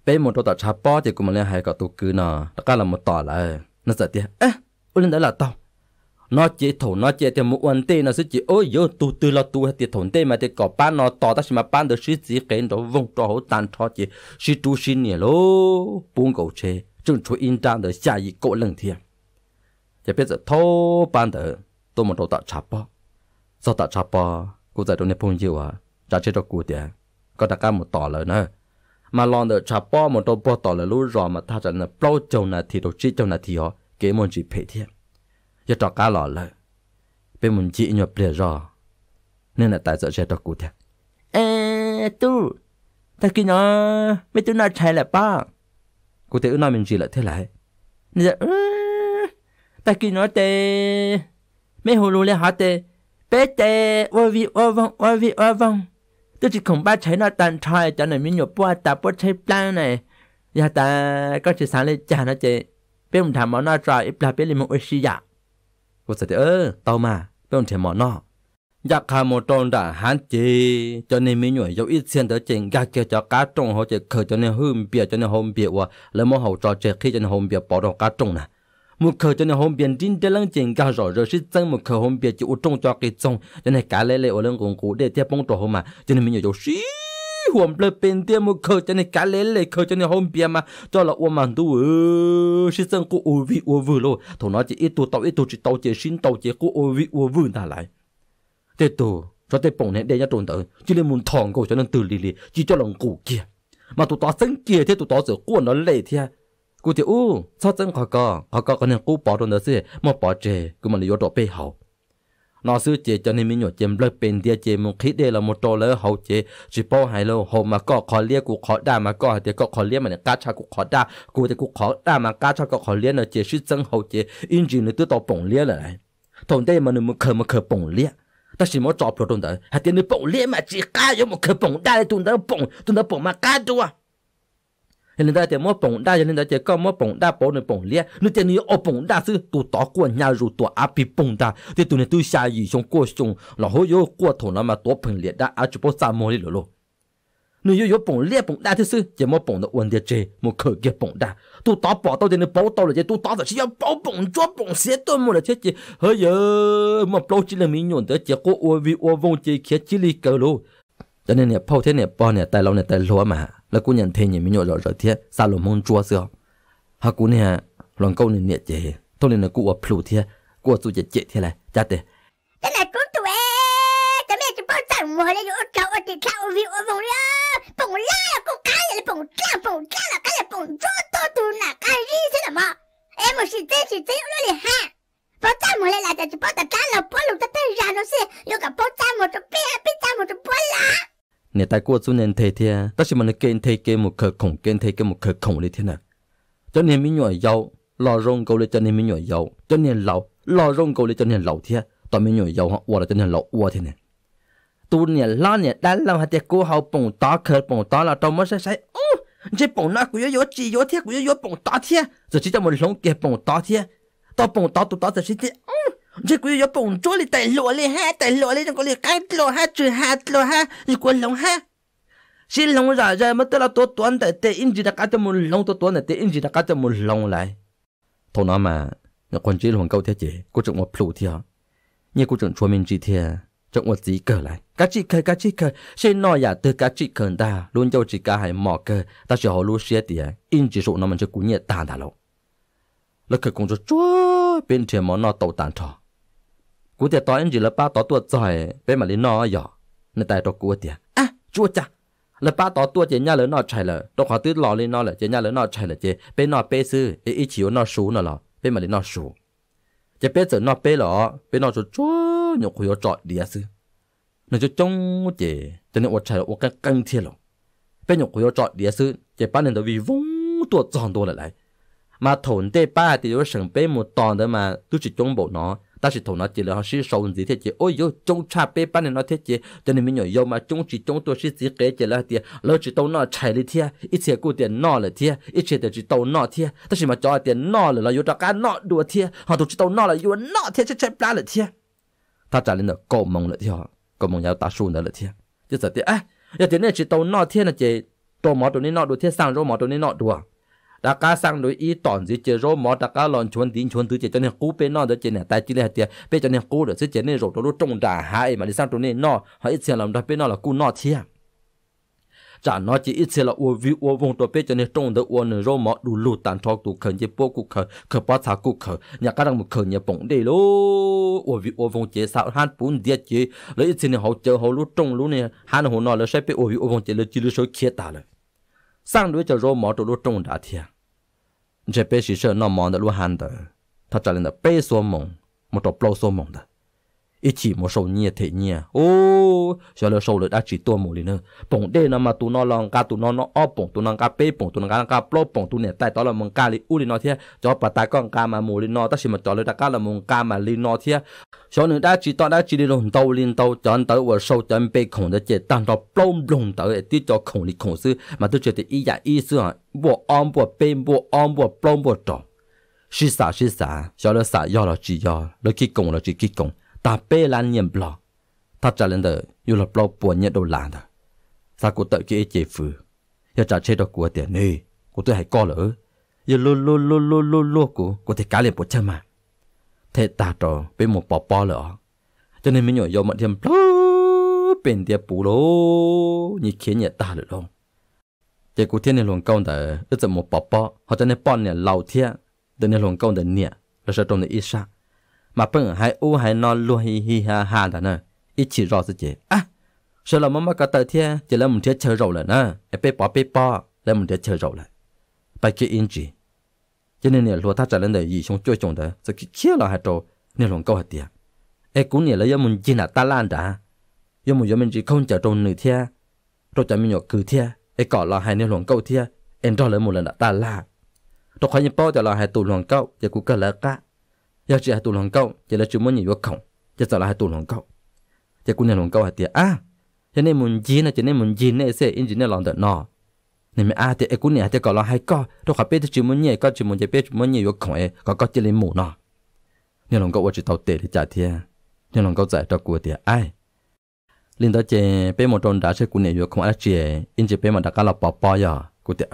bên một đôi tỏ chà po chị cũng mà lên hay có tụ cứ nọ tất cả là một tỏ lại nó sợ tiếc á ôi lên đấy là tao nó chị thổ nó chị thì một anh tê nó sẽ chị ôi yo tụ từ là tụ hay thì thổn tê mà thì có bán nó tỏ ta chỉ mà bán được suy gì cái đó vong cho hổ tàn cho chị suy tu suy nhẹ lố buông cầu chê trừng chúa in ra để xài gì cỗ lần thiệt chị biết giờ thô bán được tôi một đôi tỏ chà po do tỏ chà po cô dạy tôi nên phun nhiều àจะเชื่อตัวกูเดียก็ตะก้าหมดต่อเลยนะมาลองเดชาป้อหมดตัวป้อต่อเลยรู้รอมาท่าจะเนี่ยเปล่าเจ้าหน้าที่ตัวชี้เจ้าหน้าที่เหรอเกมมันจีเพเทียจะตะก้าหล่อเลยเป็นมันจีเนี่ยเปลี่ยนรอเนี่ยน่ะแต่จะเชื่อตัวกูเดียตู้ตะกี้เนาะไม่ตู้น่าใช่แหละป้ากูเตะน่ามันจีแหละเท่าไหร่เนี่ยตะกี้เนาะเตะไม่หูรู้เลยฮะเตะเป๊ะเตะว่าวิว่าวังว่าวิว่าวังtôi chỉ không bắt cháy nó tàn trai cho nên mình nhổ bua ta bớt cháy plan này giờ ta có chỉ sáng lên chả nó chơi bên ông thằng mỏ nó rồi ít là bên liền một ít gì vậy cô sợ thế tao mà bên ông thằng mỏ nó giặc hà một tròn đã hán chế cho nên mình nhổ dấu ít xuyên tới chừng gạt kia cho cá trồng họ chơi khởi cho nên hư bia cho nên hôm bia qua lấy mỏ hậu trò chơi khi cho nên hôm bia bỏ đồ cá trồng nè một khởi cho nên hôm bia tin tới lăng chừng gạt rồi rồi xích chân một khởi hôm bia chịu trồng cho cái trồng cho nên cá lê ở lưng cùng cú để tiếp bóng trò hôm mà cho nên mình nhiều dấu xí hôm bia bên tiêm một khởi cho nên cá lê khởi cho nên hôm bia mà cho là ôm màn tu xích chân cú ô vư luôn thằng nó chỉ ít tu chỉ tàu chỉ xin tàu chỉ cú ô vư ta lại thế tu cho thế bóng này để nhá trốn tới chỉ nên muốn thòng cổ cho nên từ lì chỉ cho lòng cú kia mà tụi tao sân kia thế tụi tao sợ cuốn nó lệ thếกูจะอู้ชอบจังเขาก็คนนึงกูปอดนเสียมาปอดเจกูมันเลยยอดไปเขานอซื้อเจจนในมีหยดเจมเลิกเป็นเดียเจมึงคิดเดละมดโตเลยเขาเจจีโป้หายแล้วโฮมาก็ขอเรียกกูขอด่ามาก็เดี๋ยวก็ขอเรียกมันเนี่ยก้าชากูขอด่ากูแต่กูขอด่ามาก้าชาก็ขอเรียกเนี่ยเจชื่อจังเขาเจอินจีเนี่ยตัวต่อป่งเรียกเลยตรงได้มันเนี่ยมึงเคยป่งเรียกแต่สิมันจอบโดนแต่หาเดี๋ยวเนี่ยป่งเรียกมาจีก้ายังมึงเคยป่งได้ตรงนั้นป่งมาก้าตัวnên ta chỉ muốn bổng đa cho nên ta chỉ có muốn bổng đa bổng này bổng lia nên chỉ nếu bổng đa xứ tụ tỏ quan nhà rồi tụ áp bị bổng đa thì tụ này tụ xa gì trong quá sông là hối yếu quá thổ nó mà tụ phẳng liệt đã áp chụp sao mồi đi rồi nếu yếu bổng lia bổng đa thì xứ chỉ muốn bổng nó uốn địa chế một khởi cái bổng đa tụ tỏ bỏ tao thì nó bỏ tao rồi chứ tụ tỏ rồi chỉ có bỏ bổng cho bổng xé tôi một là chết chứ hỡi ơi mà bỏ chỉ là mình nhổn tới chỉ có ô vi ô vong chỉ khía chỉ li cờ luôn cho nênเนี่ยพ่อเทเนี่ยปอเนี่ยแต่เราเนี่ยแต่ล้วนมาแล้วกูยันเทเนี่ยมีหยดหลอดเทียซาลมงจัวเสือฮะกูเนี่ยหลังเก้าเนี่ยเจทุกเนี่ยกูว่าพลูเทียกูว่าสู้เจ๊เทียอะไรจัดเตะแต่ละกูตัวเองแต่แม่จะป้อนสั่งมัวเลยอยู่อดเขาอดติดเขาอดวิวอดปงเล่ากูกายเลยปงจ้าละกายเลยปงจ้าตัวตุนละกายรีใช่หรือไม่เอ็มสิเจสิเจรู้เลยฮะป้อนสั่งมัวเลยล่ะแต่จะป้อนแต่จ้าเราป้อนลูกตะเตยยาโนเสียอยู่กับป้อนสั่งมัวจะเปี้ยเปี้ยสั่งมัวจะป้อนละเนี่ยแต่กูสุนันเทียแต่ฉันมันเกณฑ์เทเกมมุขของเกณฑ์เทเกมมุขของเลยที่น่ะจนเนี่ยมีหน่วยยาวรอรงกูเลยจนเนี่ยมีหน่วยยาวจนเนี่ยเหล่ารอรงกูเลยจนเนี่ยเหล่าเทียตอนมีหน่วยยาวหัวเราจนเนี่ยเหล่าหัวที่น่ะตูเนี่ยล้อเนี่ยด้านเราหัดเด็กกูเขาปงตาเคิร์ปงตาเราต้องมั่นใช่โอ้จะปงน่ากูเยอะจีเยอะเทียกูเยอะปงตาเทียจะชิดจะมันหลงเก็บปงตาเทียต่อปงตาตุตาจะชิดที่chứ cứ yếu bổng chỗ này tại lỗ này trong cái này cái lỗ ha như quần lông ha xin lông ra ra mà tôi là tôi tuấn tại tệ in gì đã cá cho một lông tôi tuấn tại tệ in gì đã cá cho một lông lại thôi nói mà nhà quan chỉ hoàng câu thế chứ cô chọn một phụ thiệt như cô chọn chua mình chỉ thiệt chọn một gì cờ lại cá chỉ cờ xin nói giả từ cá chỉ cờ ta luôn cho chỉ cá hay mỏ cờ ta chỉ họ luôn xé tiền in chỉ số nó mình cho cú nhẹ tàn đã lâu là cờ cũng cho chúa bên thiệt món nó tàu tàn tròกูเตะต่อเอ็นจีแล้วป้าต่อตัวจ่อยเป็นมาลินนอหยอในแต่ตัวกูเตะอ่ะจั่วจ้ะแล้วป้าต่อตัวเจียนย่าเลยนอใช่เลยตัวขอตื้อหล่อลินนอเลยเจียนย่าเลยนอใช่เลยเจเป็นนอเป้ซื้ออีฉิวนอชูน่ะหรอเป็นมาลินนอชูจะเป้เจอนอเป้หรอเป็นนอชูจั่วหยกหัวจ่อเดียซื้อหนูจะจงเจ แต่ในอวดชายอวดกันกังเทียนหลงเป็นหยกคุยจอดเดียซื้อเจ็บป้าหนึ่งตัววีวงตัวจอนตัวหลายมาถนเต้ป้าตีว่าเฉิงเป้หมดตอนเดิมมาดูจิตจงบอกเนาะตาสิถนเนาะจีเลยเขาชื่อโซนสีเทเจโอ้ยโยจงชาเป้ป้าเนี่ยเนาะเทเจจะนี่มีหน่อยโยมาจงจิตจงตัวชื่อสีเก๋เจแล้วเทียแล้วจิตโตนอใช่เลยเทียอีเสียกูเตียนนอเลยเทียอีเสียแต่จิตโตนอเทียตาสิมาจอเตียนนอเลยเราอยู่ตะการนอดัวเทียเขาถูกจิตโตนอเลยอยู่นอเทียใช่ปลาเลยเทียถ้าจ่าเล่นเนาะโกมงเลยเทียโกมงยาวตาสูนเลยเทียจะเสียเทียอย่าเทียเนี่ยจิตโตนอเทียนะเจโตหมอตัวนี้นอดัวเทียสร้างโรหมอตัวนี้นอดัวตากาสั่งโดยอีตอนสิเจโรหมอตากาหลอนชวนดินชวนตื้อเจจนเนี่ยกูเป็นนอเจเนี่ยแต่จีเลยเตียเป็นจนเนี่ยกูเดี๋ยวสิเจเนี่ยโรตัวรู้จงด่าหายมาดิสั่งตัวเนี่ยนอหายเสียลำดับเป็นนอละกูนอเทียจากนอจีอีเสียละอววิอววงตัวเป็นจนเนี่ยจงเดืออวหนึ่งโรหมอดูลูตันทอกตูเขินเจโป้กูเขินเขินป้าสากูเขินเนี่ยก็ต้องมุเขินเนี่ยปงได้โลอววิอววงเจสาวฮันปุ่นเดียเจแล้วอีเสียเนี่ยเขาเจอเขารู้จงรู้เนี่ยฮันหัวนอแล้วใช้เป็นอววิอววงเจเลยจีรู้ช่วยเคียตาเลยสร้างด้วยจะโรหมอตัวรู้จงด่าเทียเจเป้สิเชอร์นอมอนเดลูฮันเดอร์ถ้าจะเล่นเดเป้สวมมงมตบเปล่าสวมมงเดอีจีมโซเนียเทเนียโอ้เชอร์โซเลยอาจีตัวมูลิเนอร์ปงเดนมาตูนอลองกาตูนอนออปงตูนองกาเป้ปงตูนองกาเปล่าปงตูเนี่ยใต้ตอนละมงกาลิอุลินอเทียจอปตากองกามามูลินอตั้งชิมจอเลยตะกาละมงกามาลินอเทียเชอร์หนึ่งอาจีตอนอาจีลินเตาลินเตาจอนเตาวัวโซจอนเป้ของเดเจตันตอปล้มลงเตาที่จอของลิของซื้อมาตุเจติอียาอีซื้อบัวอมบัวเป็นบัวอมบัวปล้มบัวจอชิสาเชอร์สาย่อเราจีย่อเราขี้กงเราจีขี้กงตาเป้ลันเงียบปลอถ้าจะเล่นเดออยู่หลับปลอปวดเงียดโดนลานเถอะสากูเตะกี้เจฟืออย่าจะเช็ดกูเตียนี่กูตัวหายก้อเหรออย่าลุกูเตะกาเลียนปวดเชื่อมาเทตาโตเป็นหมวกปอปอเหรอจนในไม่หน่อยยอมมาเทียมปลอเป็นเตียปูโลนี่เขียนเนี่ยตาหรือลงเจกูเทียนในหลวงเก่าเดอจะหมวกปอปอเขาจะในป้อนเนี่ยเหล่าเทียเดินในหลวงเก่าเดินเนี่ยเราจะตรงในอีชามาเพิ่งหายอู้หายนอนลุยฮีฮาฮาแต่เนอะอีฉีรอสิเจอ่ะเสร็จแล้วมันมากระเตอเทียจะแล้วมึงเทียเชอเราเลยนะไอเป้ปอแล้วมึงเทียเชอเราเลยไปเกี่ยอินจีเจเนี่ยรัวท่าจะเล่นเดี๋ยวยี่ชงจ้วยจงเดี๋ยวจะคิดเชี่ยเราหายโตเนี่ยหลงเก่าหายเดียไอกูเนี่ยแล้วยามมึงจีน่ะตาล้านด่ายามมึงยามมึงจีเข้าใจตรงหนึ่งเทียเราจะมีหยกคือเทียไอเกาะเราหายเนี่ยหลงเก่าเทียเอ็นรอเลยหมดเลยน่ะตาล้าตัวใครยังเป้าแต่เราหายตูหลงเก่าจะกูก็แล้วก็อยากจะให้ตัวหลงเก่าจะแล้วจูมันอยู่ว่าเขาจะจะละให้ตัวหลงเก่าจะกูเนี่ยหลงเก่าหาเตียอ่ะจะเนี่ยมึงจีนนะจะเนี่ยมึงจีนเนี่ยเสียอินจีเนี่ยหลงเดินนอเนี่ยไม่อ่ะเตียไอ้กูเนี่ยจะก่อละให้ก็ตัวขับเป็ดจูมันเนี่ยก็จูมันจะเป็ดจูมันอยู่ว่าเขาเอก็จะเลยหมู่นอเนี่ยหลงเก่าว่าจะเตาเตะที่จ่าเทียเนี่ยหลงเก่าใจตัวกูเตียไอ้ลินตัวเจเป็ดหมดโดนด่าใช่กูเนี่ยอยู่ว่าเขาอะไรเจอินจีเป็ดหมดด่าก็เราปอบปอยอ่ะกูเตีย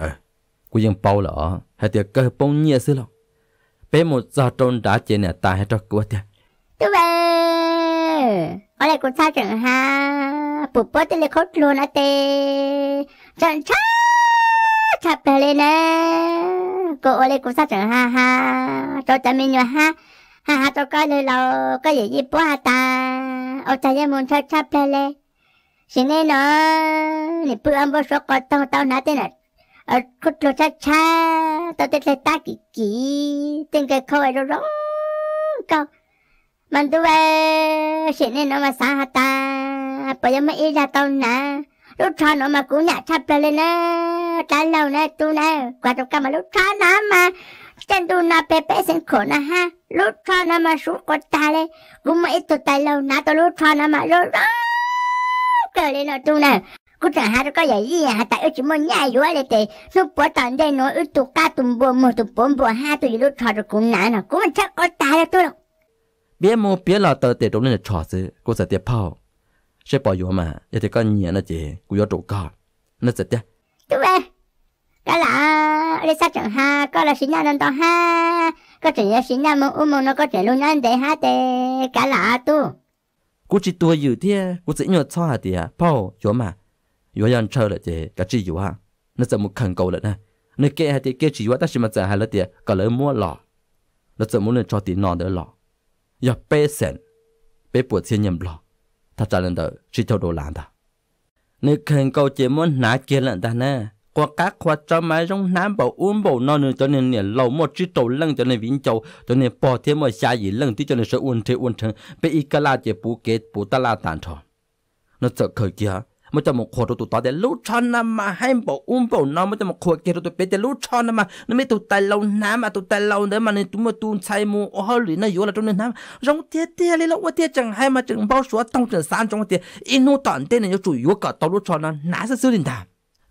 กูยังเป่าเหรอให้เตียก็ป้องเนี่ยซื้อหรอเป็นหมดจอดนด่าเจเนี่ยตายให้ตกวเถอะตัวเออะไรกูชาจังฮะปุ๊บปุ๊บเตลิคดลูนอะเตจันชาชับไปเลยนะกูอะไรกูชาจังฮะฮะตัวจะมีอยู่ฮะฮะฮะตัวก็เลยเราก็อย่ายิบว่าตาเอาใจยมุนชับไปเลยสิเนี่ยเนาะนี่เพื่อนบอสก็ต้องนะเตนะคุดโลช้าๆตอนเด็กๆตากี่ๆตึงก็คอยร้องก็มันตัวเสียนี่น้องมาสาหัสตาปอยไม่อีดาตอนน่ะลูกชายน้องมากูเนี่ยชับไปเลยนะตาเราเนี่ยตัวเนี่ยกว่าจะกลับมาลูกชายน้ำมาเจนตัวน่ะเป๊ะๆเส้นขนนะฮะลูกชายน้ำมาสู้กดตาเลยกูไม่อีตัวตาเรานะตัวลูกชายน้ำมาร้องเกิดเลยนะตัวเนี่ยกูจะหาก็อย่ายี่หาแต่อึจิมนย่าอยู่อะไรแต่นุปวดตอนได้หนูอึตุก้าตุ่มบัวหมดตุ่มปมบัวห้าตัวยืดถอดกูหนาหน่ะกูมันชักก็ตายแล้วตัวหรอกเบี้ยโมเบี้ยหล่อเตอเตะตรงนั้นจะถอดซื้อกูจะเตะเผาใช่ปล่อยอยู่มาอย่าเตะก็เงียนะเจกูยอดตัวก้อนนั่นจะเตะตัวก็ล่ะอะไรสักอย่างฮะก็ละสินยานั่นต่อฮะก็จะละสินยามองอุ้มมองนก็จะลุนั่นเตะฮะเตะก็ล่ะตัวกูจิตัวอยู่เที่ยกูจะหยุดช่อเตะเผาอยู่มาอยู่ยันเชอเลยเจก็จีอยู่ฮะนั่นจะมุขขังเกาเลยนะนึกแก่ให้เจแก่จีว่าตั้งชิมจะหายแล้วเตียก็เลยมั่วหล่อแล้วจะมุ่งเรื่องชอตีนอนเดือดหล่ออย่าเป้เส้นเป้ปวดเสียนยำหล่อถ้าจะเล่นเดือดชิเท่าโดนหลานตานึกขังเกาเจมุ่งหนาเกลือตาเนอกว่ากักขวดจะไม่ร้องน้ำเบาอุ้มเบานอนหนึ่งจนเนี่ยเราหมดชิโตเรื่องจนในวิ่งเจ้าจนเนี่ยปอเทียมว่าชายหญิงเรื่องที่จนในเสืออุ่นเทอุ่นเถิงไปอีกกะลาเจปูเกตปูตะลาตานทองนั่นจะเคยเกี่ย มันจะหมกขวดตัวต่อแต่ลูกช้อนน้ำมาให้บอกอุ้มบอกน้องมันจะหมกขวดเกลือตัวเป็ดแต่ลูกช้อนน้ำมานั่นไม่ตัวแต่เราน้ำอ่ะตัวแต่เราเนื้อมันในตัวตูนใช้มูอ๋อหรือในอยู่ละตัวเนื้อน้ำร้องเตี้ยเตี้ยเลยแล้วว่าเตี้ยจังให้มาจังเบาสัวต้องจังสานจังว่าเตี้ยอินูตอนเตี้ยเนี่ยจู่อยู่กับตัวลูกช้อนนั้นหนาซื่อดินดา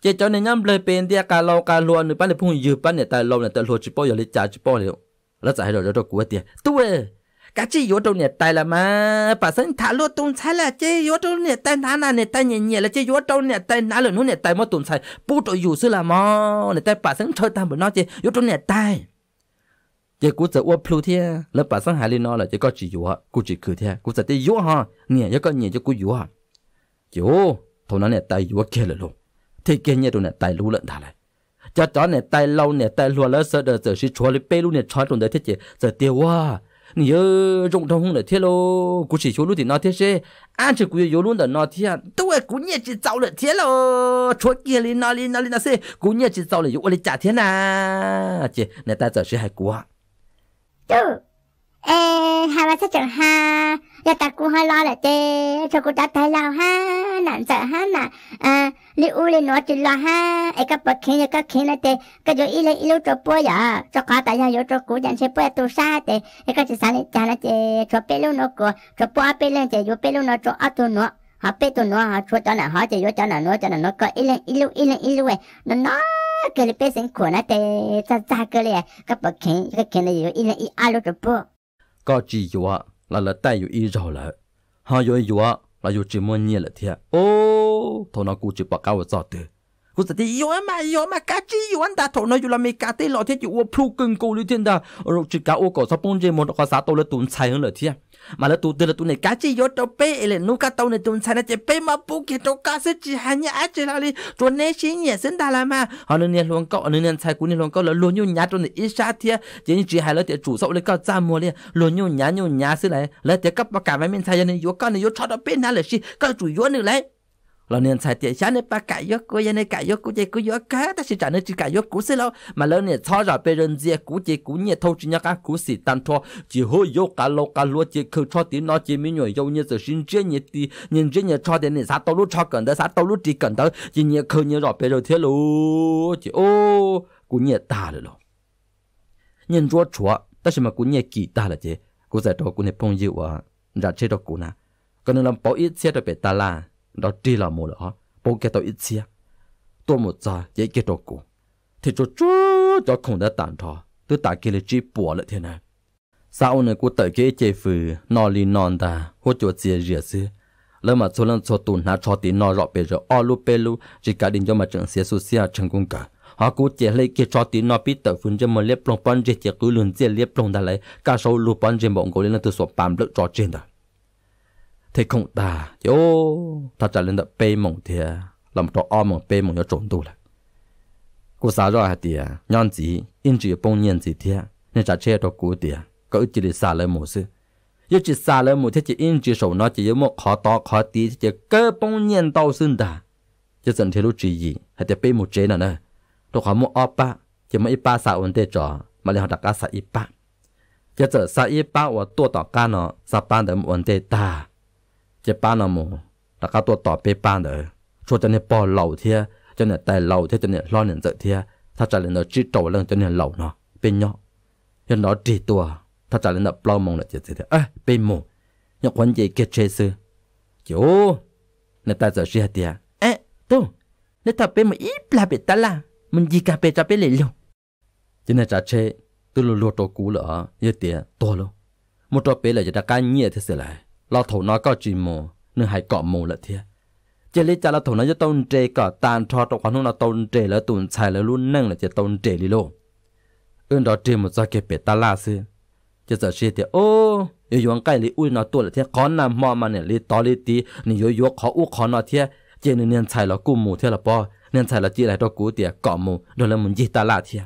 เจ้าเจ้าเนี่ยย่ำเลยเป็นเตี้ยการเราการล้วนหรือป้าเนี่ยพุ่งยืบป้าเนี่ยแต่เราเนี่ยแต่หัวจิโป้อย่าเลยจ่าจิโป้เลยแล้วจะให้เราตัวกูว่าเตี้ยตัวกะจีโยตรงเนี่ยตายละมาป่าซึ่งทะลุตรงใช่ละเจโยตรงเนี่ยตายนานเนี่ยตายเงียบๆแล้วเจโยตรงเนี่ยตายนานเลยนู้นเนี่ยตายมาตุ่มใช่ปูตัวอยู่ซื้อละมอเนี่ยตายป่าซึ่งเธอตามบนนอเจโยตรงเนี่ยตายเจกูจะอ้วกพลูเทียแล้วป่าซึ่งหายลีนอเลยเจก็จีโยกูจีคือเทียกูจะได้โยฮะเนี่ยแล้วก็เนี่ยเจกูโยโยตรงนั้นเนี่ยตายโยเกลือลงเทียเกลือเนี่ยตรงเนี่ยตายรู้เรื่องอะไรจะจอเนี่ยตายเราเนี่ยตายรัวแล้วเสด็จเจอชิชัวเลยเป้ลูเนี่ยช้อนตรงเดียเทียเจเจเตียวว่านี่รงทองหงเทโลกูฉีชัวรู้ถึงนอเทเชอันเชกูอยู่รู้แต่นอเทียตัวกูเนี่ยจีเจ้าเลยเทโลชัวเกียรินอรินอรินาเซกูเนี่ยจีเจ้าเลยอยู่อะไรจ่าเทน่าเจในตาเจอชื่อให้กูอ่ะเจ้าเอ๋ฮาราเซจังฮาอย่าตากูฮารอแหละเจเชกูจะตายแล้วฮะหนังเจอฮะหนังลิอูเลยนอจิลาฮะไอ้กระป๋องเขียนก็เขียนนะเตะก็อยู่อีเลยอีลูกตัวป่วยอ่ะจะขอแต่ยังอยู่ตัวกูยังใช้ป่วยตัวซาเตะไอ้ก็จะสาริจานะเตะจะเปลูนกูจะป่วยเปลืองเตะอยู่เปลูนจะเอาตัวหนูหาเปตัวหนูหาชัวตอนหนาหาจะอยู่ตอนหนาหนูตอนหนาหนูก็อีเลยอีลูกอีเลยอีลูกเนาะก็เลยเป็นสิ่งขวัญนะเตะจ้าก็เลยกระป๋องเขียนก็เขียนอยู่อีเลยอีอาลูกตัวป่วยก็จีอยู่อ่ะเราเลยได้อยู่อีเราเลยหาอยู่อยู่อ่ะเราอยู่จีมวยเนี่ยแหละเทียโอ้ทนกูจีปากกาวจอดเตะกูจะที่โยมมาแกจีโยนตาทนอยู่ละมีกาเตะหล่อเทียอยู่ว่าพลูกึ่งกูหรือเทียนดาเราจีกาโอก่อสะปุ้งเจมอนก็สาโตเลยตุนใช้เหรอเทียมาแล้วตูเตะแล้วตูเนี่ยกาจีโยตัวเป้เลยนูกาโตเนี่ยตุนใช้นะเจเป้มาปุ๊กเกตกาเสจีหันยาเจลาลีตัวเนี่ยชิ้นเนี่ยเส้นดารามาอันนึงเนี่ยหลวงก็อันนึงเนี่ยใช้กูเนี่ยหลวงก็แล้วหลวงยุ่งยาตัวเนี่ยอิชาเทียเจนี่จีหายแล้วเทียจู่เสาเลยก็จ้ามัวเลยหลวงยุ่งยาซื้อไรแล้วเทียก็ประกาศไว้เป็นชายเนี่ยโยก็เนี่ยโยชอบเป้นั่นแหละสิก็จู่โยนึกเลยเราเนี่ยใส่เตี๋ยฉันเนี่ยปากไก่ยกกูยันเนี่ยไก่ยกกูเจกูยกแค่แต่สิจ่าเนี่ยจีไก่ยกกูสิเรามาแล้วเนี่ยท้อจ่าไปเรียนเจียกูเจกูเนี่ยท้อจีนักกูสิตันท้อจีหัวยกการโลการล้วนเจคือท้อตีนอจีมีหน่วยยาวเนี่ยจะสินเจียเนี่ยตีเนี่ยเจียเนี่ยท้อเดี๋ยวเนี่ยสาตัวรู้ท้อกันเด้อสาตัวรู้จีกันเด้อจีเนี่ยคือเนี่ยจ่าไปเรียนเที่ยวรู้จีโอ้กูเนี่ยตาเลยหรอเนี่ยจ้วชัวแต่สิมากูเนี่ยกี่ตาเลยเจกูใส่ตัวกูเนี่ยพงยิ้วอ่ะรักเชื่อตัวกูนะก็เนี่ยลำปออีเชื่อตัวเป็ดตาลาเราดีละหมดแล้วฮะปกเกตอีเสียตัวหมดใจเยอะเกตกูที่จะจู่จะคงได้ตันทอตัวตาเกลือจีปวดเลยเท่านั้นสาวเนี่ยกูเตะเกยเจฟืนอนลีนอนตาหัวจวดเสียเรือซื้อแล้วมาชวนชวนตุนหาชอตีนอนรอไปจะอ้อลูเปลูจีการดินจะมาจังเสียสุเสียจังกุงกะหากูเจเลยเกชอตีนอปีเตะฟืนจะมาเล็บปลงปอนเจเจกูลุนเจเล็บปลงได้เลยก้าวโซลูปอนเจบอกกูเล่นตัวสวบปามเลิกจอเจนตาเทคงตาโยถ้าจะเล่นแบบเปย์มงเทียลำตัวอ้อมเปย์มงจะจนตัวเลยกูสาร้อยเดียย้อนจีอินจีปงเย็นจีเทียเนี่ยจะเชื่อตัวกูเดียก็อิจฉาสาเลยหมดซึยิ่งจีสาเลยหมดเทียจีอินจีโสนอจีเยอะมากขอต่อขอตีเทียเก้อปงเย็นเต้าซึ่งตาจะสันเทลุจีอีให้เทียเปย์หมดเจน่ะเนอะตัวขวามัวอ้อปะจะไม่อีป้าสาวอันเตจ่อมาเลี้ยงดักกาสาอีป้าจะเจอสาอีป้าว่าตัวต่อการเนาะสาปานเดิมอันเตตาจะป้าหน้ามูแต่ก็ตัวต่อไปป้าเด้อช่วยจะเนี่ยปอเหล่าเทียจะเนี่ยแต่เหล่าเทียจะเนี่ยร้อนเนี่ยเจอเทียถ้าจะเล่นเราจีโตเรื่องจะเนี่ยเหล่าเนาะเป็นเนาะยังเราจีตัวถ้าจะเล่นเราเปล่ามองเลยจะเทียเอ้ยเป็นหมูยังคนใหญ่เกจซื้อโย่เนี่ยแต่เจอเสียเทียเอ๊ะตู้เนี่ยถ้าเป็นหมูอีปลาเป็ดตาล่ะมันยีกาเป็ดจะเป็นเหลี่ยมจะเนี่ยจะเชื่อตัวรัวตัวกูเหรอเยอะเทียตัวแล้วมันตัวเป็นเลยจะตะการเงียบเท่าเสียเลยเราถนอก็จีโมเนื้อหายเกาะโมละเทียเจลิจ่าเราถนอจะต้นเจก็ตานทอตกความทุ่งเราต้นเจแล้วตุนชายแล้วรุ่นนั่งเลยจะต้นเจลิโลเอื้อนดอเจหมดจะเก็บเป็ดตาล่าซื้อจะเจอเชียเดียโอ้ยยงใกล้ลิอุ้ยนอตัวละเทียขอนำมอมาเนี่ยลิตอลิตีนี่ยยกขออุ้ขอนอเทียเจนึงเนียนชายเรากู้หมูเทียละปอเนียนชายเราจีไรตัวกูเตียเกาะหมูโดนละมุนยีตาล่าเทีย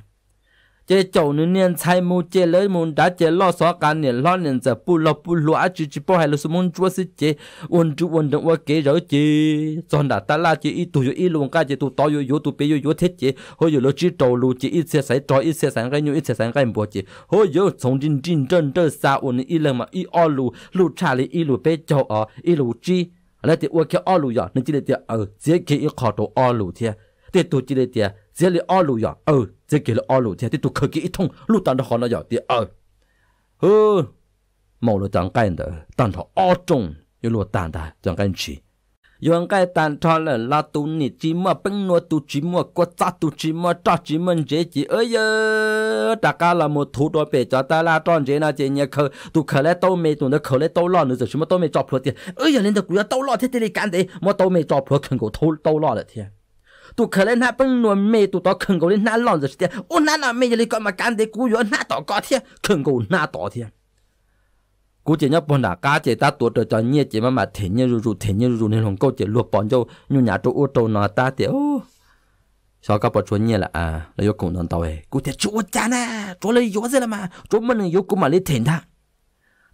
เจเจ้าเนียนใช้มูเจเลยมูดาเจล้อสอการเนี่ยล้อเนี่ยจะปูล้อปูล้ออาจิจิปอให้เราสมุนจัวสิเจวันจุวันดังว่าเกยเราเจจอนดาตาลาเจอีตุยอีลงกาเจตุต่ออยู่ตุเปยอยู่เทเจเฮ้ยเราจีโตลูเจอีเสียใส่จอยอีเสียใส่กันอยู่อีเสียใส่กันบัวเจเฮ้ยเราส่งจริงเดินซาวันอีเรื่องมาอีอ้อลูชาลีอีลูเปเจ้าอีลูจี แล้วเดี๋ยวว่าแค่อ้อลูอย่างนั่นจีเลยเดี๋ยวเจ๊เกี่ยวขอตัวอ้อลูเทียเดี๋ยวตัวจีเลยเดี๋ยวเจ๊เลยอ้อลูอย่างเจ๊เกี่ยวอ้อลูเทียเดี๋ยวตัวเคยกี่ท่องลูกตาดหอนเราอย่างเดี๋ยวหมอเราจังไก่เด้อตานทออ้อจงยูรัวตานได้จังไก่ฉีย้อนไก่ตานทอเลยลาตุนี่จีมัวเป็นนัวตุจีมัวกัวจ้าตุจีมัวจ้าจีมันเจจีเยอะตากาลาโมทูโดเปจอตาลาตอนเจน่าเจเนี่ยเขาตุเขาเล่โตเมตุเนี่ยเขาเล่โตหล่อหนึ่งจะชิมว่าโตเมจอบพลวดเดียอย่างนี้เด็กกูจะโตหล่อเท่เดลิกันเดมัวโตเมจอบพลวดขึ้นกูทูโตหล่อเลยเทียตุเขาเล่หน้าเป็นนัวเมตุต่อขึ้นกูเล่หน้าหล่อจะเทียโอ้หน้าหน้าเมจะเลยก็มากันเดกูย้อนหน้าต่อก็เทียขึ้นกูหน้าต่อเทียกูเจเนี่ยปนากาเจตาตัวเดียวจะเนี่ยเจมามาเถียงเนี่ยรู้เถียงเนี่ยรู้ในหลงกูเจลูกปอนเจ้าหนูหยาตัวอ้วนตัวหนาตาเดียวชอบกับปอชวนเนี่ยแหละแล้วยกกูนอนตัวเองกูเถียงชัวจานะชัวเลยยัวเสียละมาชัวมันหนึ่งยกกูมาเลยเถียงท่า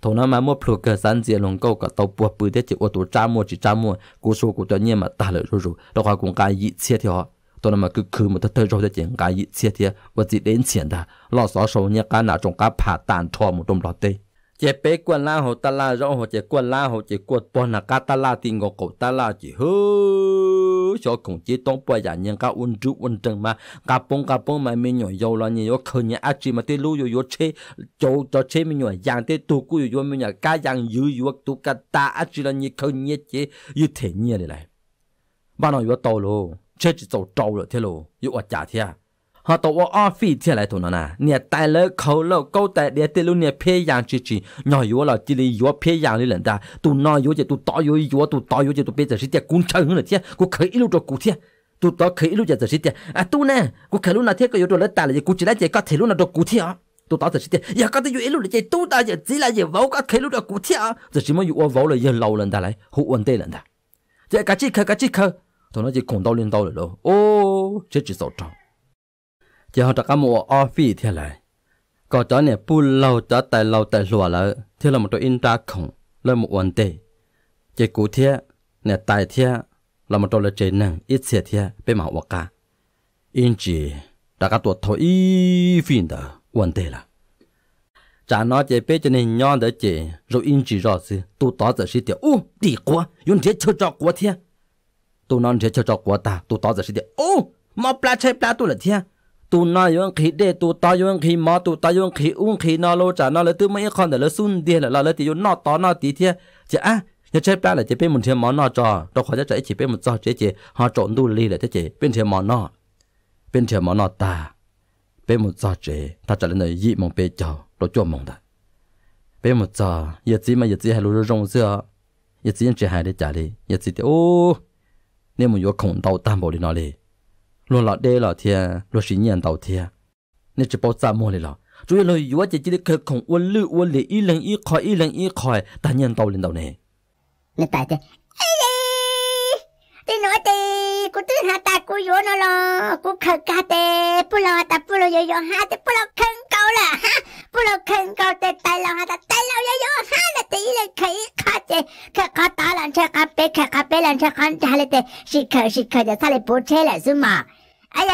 โถน้ามาเมื่อพลูกสันเจหลงกูกับตัวปวดปืนเดียวอ้วนตัวจ้ามัวจีจ้ามัวกูสู้กูจะเนี่ยมาตาเลยรู้แล้วความกูกายยิ่งเสียที่หอตัวนั้นมันคือมันเธอชอบจะเจียงกายยิ่งเสียที่ว่าจีเด่นเสียนท่าล่อสอโซเนี่ยการหนาจงการผ่าตานทอมดมหลอดเตเจ็บไปกวนล่าหัวตาลาร้องหัวเจ็บกวนล่าหัวเจ็บกวนปนอากาศตาลาติงก็กดตาลาจีเฮ้อชอบของจีต้องปล่อยอย่างยังก้าวอุ่นจุอุ่นจังมากระปงมาไม่หน่อยโยลนี่ยกเขินเนี่ยอาจีมาเตลูโยโยเชโจโจเชไม่หน่อยอย่างเตตูกูโยโยไม่หน่อยก้ายังยื้อยวกตุกตาอาจีละนี่เขินเนี่ยเจยืดเทียนเนี่ยเลยบ้านเราอยู่โตโลเชจิโจโจเลยเทโลอยู่อดจ่าเทียหาตัวว่าอ้อฟีเท่าไรตัวนั้นนะเนี่ยแต่เลิกเขาเลิกก็แต่เดี๋ยวเตลุเนี่ยเพียอย่างจริงๆหน่อยอยู่ว่าเราจีรีอยู่เพียอย่างนี่แหละจ้าตัวน้อยอยู่จะตัวต่ออยู่อยู่ตัวต่ออยู่จะตัวเป็นจะสิเดียกูเชื่อเหรอเที่ยกูเคยรู้จักกูเที่ยตัวต่อเคยรู้จักจะสิเดียตัวเนี่ยกูเคยรู้นะเที่ยก็อยู่ตัวเล็กแต่เลยกูจีได้เจก็เทลุนะตัวกูเที่ยตัวต่อจะสิเดียอยากก็ต้องอยู่รู้เลยเจตัวต่อจะจีละอยู่ว่าก็เคยรู้จักกูเที่ยจะสิมันอยู่ว่าเลยยังเล่าเลยได้เลยหูวันเตเลยนะเจ้ากัจจิเขากัจจิเขาตัวนั้นจะคงดาวเรียนดาวเลยแล้วโอ้เจ้าจีสตร์เจ้าตะกามว่าออฟฟี่เท่าไรก็เจ้าเนี่ยปูเราจะแต่เราแต่หลัวแล้วเท่าเราหมดตัวอินตาของเราหมดวันเตะเจ้ากูเท่าเนี่ยตายเท่าเราหมดตัวละเจนึงอิเสียเท่าเป็นหมาวกาอินจีตะกาตัวทอีฟินเดอวันเตะละจานน้อยเจ้าเป็ดจะเนี่ยย้อนเดอเจ้าเราอินจีรอสิตัวต่อจะสิเดียวโอ้ดีกว่ายุ่งเท่าเชื่อจอกกว่าเท่าตัวนอนเท่าเชื่อจอกกว่าตาตัวต่อจะสิเดียวโอ้มาปลาใช้ปลาตัวละเท่าตัวน้อยยังขี้เด็ดตัวต่อยังขี้หมอตัวต่อยังขี้อุ้งขี้นอโลจานอเลยตัวไม่คอนแต่ละซุนเดียละเลยติอยู่นอต่อนอตีเทียจะอ่ะจะใช้แปลเลยจะเป็นเหมือนเทียมหมอนอจอตัวขอจะใจจีเป็นเหมือนจอเจ๊หาโจนดูลีเลยเจ๊เป็นเทียมหมอนอเป็นเทียมหมอนอตาเป็นเหมือนจอเจ๊ถ้าจะเล่นเลยยี่มองเปจอตัวจ้วงมองได้เป็นเหมือนจออย่าจีมาอย่าจีให้รู้เรื่องเสื้ออย่าจีจะหายได้จ่าเลยอย่าจีโอ้เนี่ยมันอยู่ของเตาตามบริโนเลยรัวหลอดเดลอเทียรัวสีเงียนเต่าเทียเนี่ยจะปอจามัวเลยหรอจุยเลยอยู่ว่าจะจีได้เคยของอ้วนลื้ออ้วนเหลี่ยอีหลังอีคอยแต่เงียนเต่าเล่นเต่าเนี่ยเล่นแต่เจ้าเอ้ยตีน้อยตีกูตื่นหาตากูโยนน่ะหรอกูเขินกาเตปุโรตาปุโรโยโย่ฮะแต่ปุโรเขินเก่าละฮะปุโรเขินเก่าแต่ตายเราฮะแต่ตายเราโยโย่ฮะแต่ตีเลยเขินกาเตเขินกาตาหลังเชิดกาเป้เขินกาเป้หลังเชิดขันจ่าเลยเตชิคเขินจะซาเลยปูเช่แหละซึ่งมา哎呀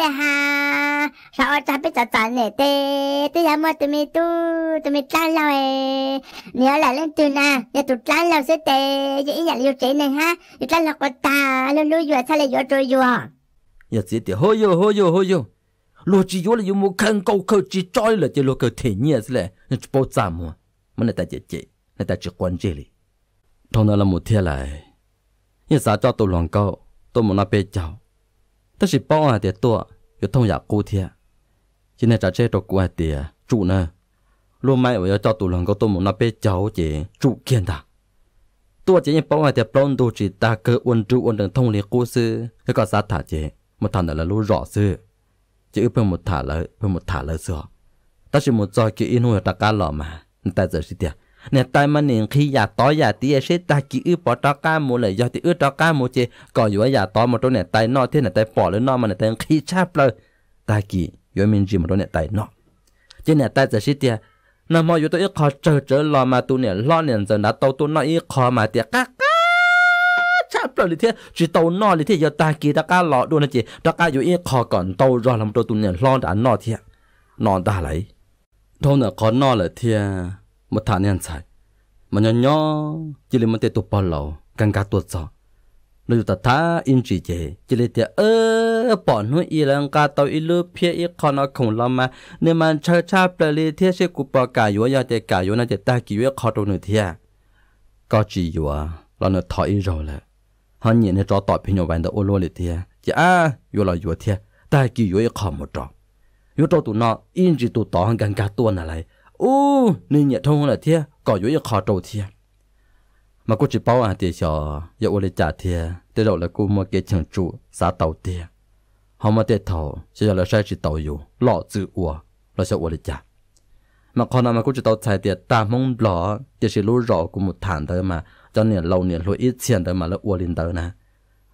嘞哈，上我这边就赚嘞，对呀，么都没赚了哎。你要来认真呐，要都赚了是得，一年有赚嘞哈，有赚了个大，六月才来要左右啊。要记得，好哟，六七月了有没看高科技涨了？这六个天热是嘞，那就爆炸么？么那大姐姐，那大姐关这里，从那了没天来，一啥叫都乱搞，都没那被叫。但是包啊，这多有痛痒苦贴。现在在这都过的住呢，若买我要找土人，我都没那被交钱住见的。多这些包啊，这包都是大哥温州温的痛的故事，这个啥大姐，没谈的了路绕事，这又不没谈了说。但是没在给因为大家老嘛，你带着是的。เนี่ยตายมันเองขี้ยาต่อยาตีเอชตากีอือปอตากาโมเลยยาตีอือตากาโมเจก่ออยู่ว่ายาต่อมาตัวเนี่ยตายนอเท่เนี่ยตายปอดหรือนอมันเนี่ยตายขี้ชาบเลยตากีโยมินจิมาตัวเนี่ยตายนอเจเนี่ยตายจะชิเตียนามอยู่ตัวอีคอเจอรอมาตัวเนี่ยรอเนี่ยจะนัดตัวตัวนออีคอมาเตียก้าชาบเลยเทียจีตัวนอเลยเทียยาตากีตากาหล่อดูนะเจตากาอยู่อีคอก่อนตัวรอลำตัวตัวเนี่ยรอด่านนอเทียนอนตาไหลทนเนี่ยคอนอเลยเทียมาทานยันใส่มันย้อนจีริมันเตะตุปปลาว กังกาตัวจอเราอยู่แต่ท้าอินจีเจจิเลเตอปอนหัวอีลังกาตัวอีลูเพียอีคอนอของเรามาเนื้อมันเชิดชาเปรีเทียเชกุปกาอยู่ยาเจกาอยู่น่าจะตากิเวคอตัวหนึ่งเทียก็จีอยู่เราเนื้อถอยอีเราเลยฮันเนี่ยเนื้อจอต่อพิญญาวันเดอโอโลเลยเทียจะอยู่เราอยู่เทียตากิอยู่อีคอหมดจออยู่ตัวตัวนออินจีตัวต่อหันกังกาตัวน่ะไรโอ้นี่เนี่ยทงเลยเทียก็อยู่อีคอตัวเทียmà cô chỉ bảo anh tiệt cho, giờ ôn lại trả tiền, tới đầu là cô mua cái chồng trụ, xả tàu tiền, họ mua tiền tàu, giờ là sai chỉ tàu yếu, lọ chữ ủa, là sẽ ôn lại trả. Mà còn là mà cô chỉ tàu xài tiền, ta mong lọ, tiền chỉ lú rõ của một thằng thôi mà, cho nên lâu niên lúa ít tiền thôi mà là ôn lên tới nè,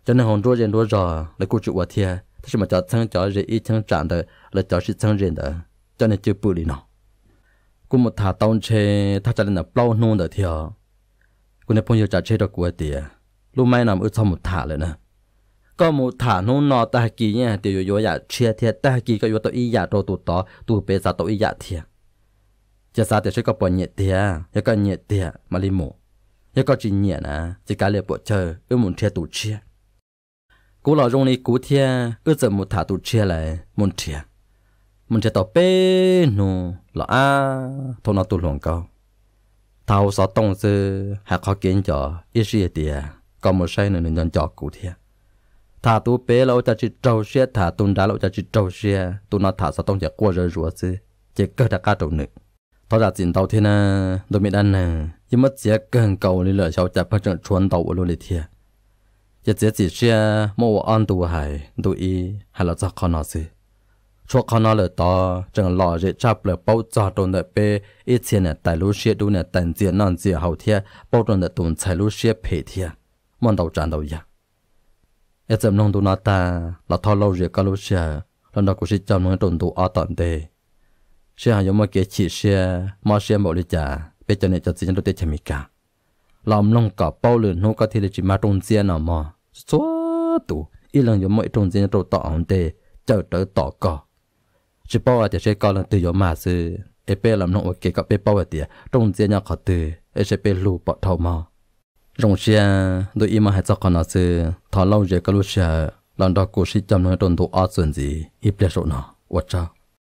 cho nên hòn rúa trên lúa rõ, là cô chịu ủa tiền, thế mà cho thằng cháu dễ ít thằng trả thôi, là cháu chỉ thằng dễ thôi, cho nên chưa bự đi nọ. Cô một thằng tàu xe, thằng cho nên là bao nôn rồi thì.กูเนี่ยพงศ์จะเช็ดดอกกัวเตียรู้ไหมน้ำอึดสมุดถาเลยนะก็มุดถาโน่นนอตากีเนี่ยเตียวโยอยากเชียเทียตากีก็โยตัวอีอยากโตตุต่อตูเปซาตัวอีอยากเทียจะซาเตียช่วยก็ปวดเหนียเตียแล้วก็เหนียเตียมาลิโมแล้วก็จีเหนียนะจะการเรียบปวดเชออึมุนเทียตูเชียกูหล่อตรงนี้กูเทียอึดจะมุดถาตูเชียเลยมุนเทียต่อเป้โน่หล่ออาทนเอาตูหลงเก่าเท้าสอดตรงซื้อหากเขาเก่งจ่ออีเสียเตียก็ไม่ใช่หนึ่งจนจ่อกูเทียถ้าตัวเป๋เราจะจิตเจ้าเสียถ้าตุนดาเราจะจิตเจ้าเสียตัวนัดถ้าสอดตรงจะกลัวจะรัวซื้อจะเกิดจากการตกหนึ่งถ้าจากจินเต้าเทียนะโดยไม่ดันนะยิ่งมัดเสียเกินเก่าเลยเลยชาวจะพัฒน์ชวนเต้าอรุณเทียจะเสียจิตเสียมัวอ่อนตัวหายตัวอีให้เราจะขอนอซื้อช่วงเขาหน้าเลยต่อจังหล่อเจ็ดจับเลยเป้าจ่อตรงเด็กเป้อีเชียเนี่ยแต่รู้เชี่ยดูเนี่ยแต่เจียนนั่นเจียเฮาเทียเป้าตรงเด็กตุนใช้รู้เชี่ยเพียเทียมันดาวจานดาวยาเอจำนองดูนาตาเราท้อเราเรียกก็รู้เชี่ยเราดอกกุศิจำนองตรงดูอาตันเตเชี่ยหายมาเกจิเชี่ยมาเชี่ยบอกเลยจ้าเป้จันเนี่ยจะเจียนตัวเตชมิกาลำลงกับเป้าหรือโนก็ที่เลยจิมาตรงเจียนออกมาสวดตัวอีหลังยมไม่ตรงเจียนตัวต่ออันเตเจ้าเต๋อต่อก็ชิปว่าจะใช้กอลันตือยมาซื้อเอเป้ลำนองว่าเกะกับเป้เป้าเตียตรงเจียนยาขอตือเอเชเป้ลูปะเท่ามาตรงเชียโดยอีมาหายจากขนาซื้อถอนเล่าเยกะลุเชียลอนดอกูชิจำนวนตนตัวอ้อส่วนจีอีเปลี่ยนโฉนวัดเจ้า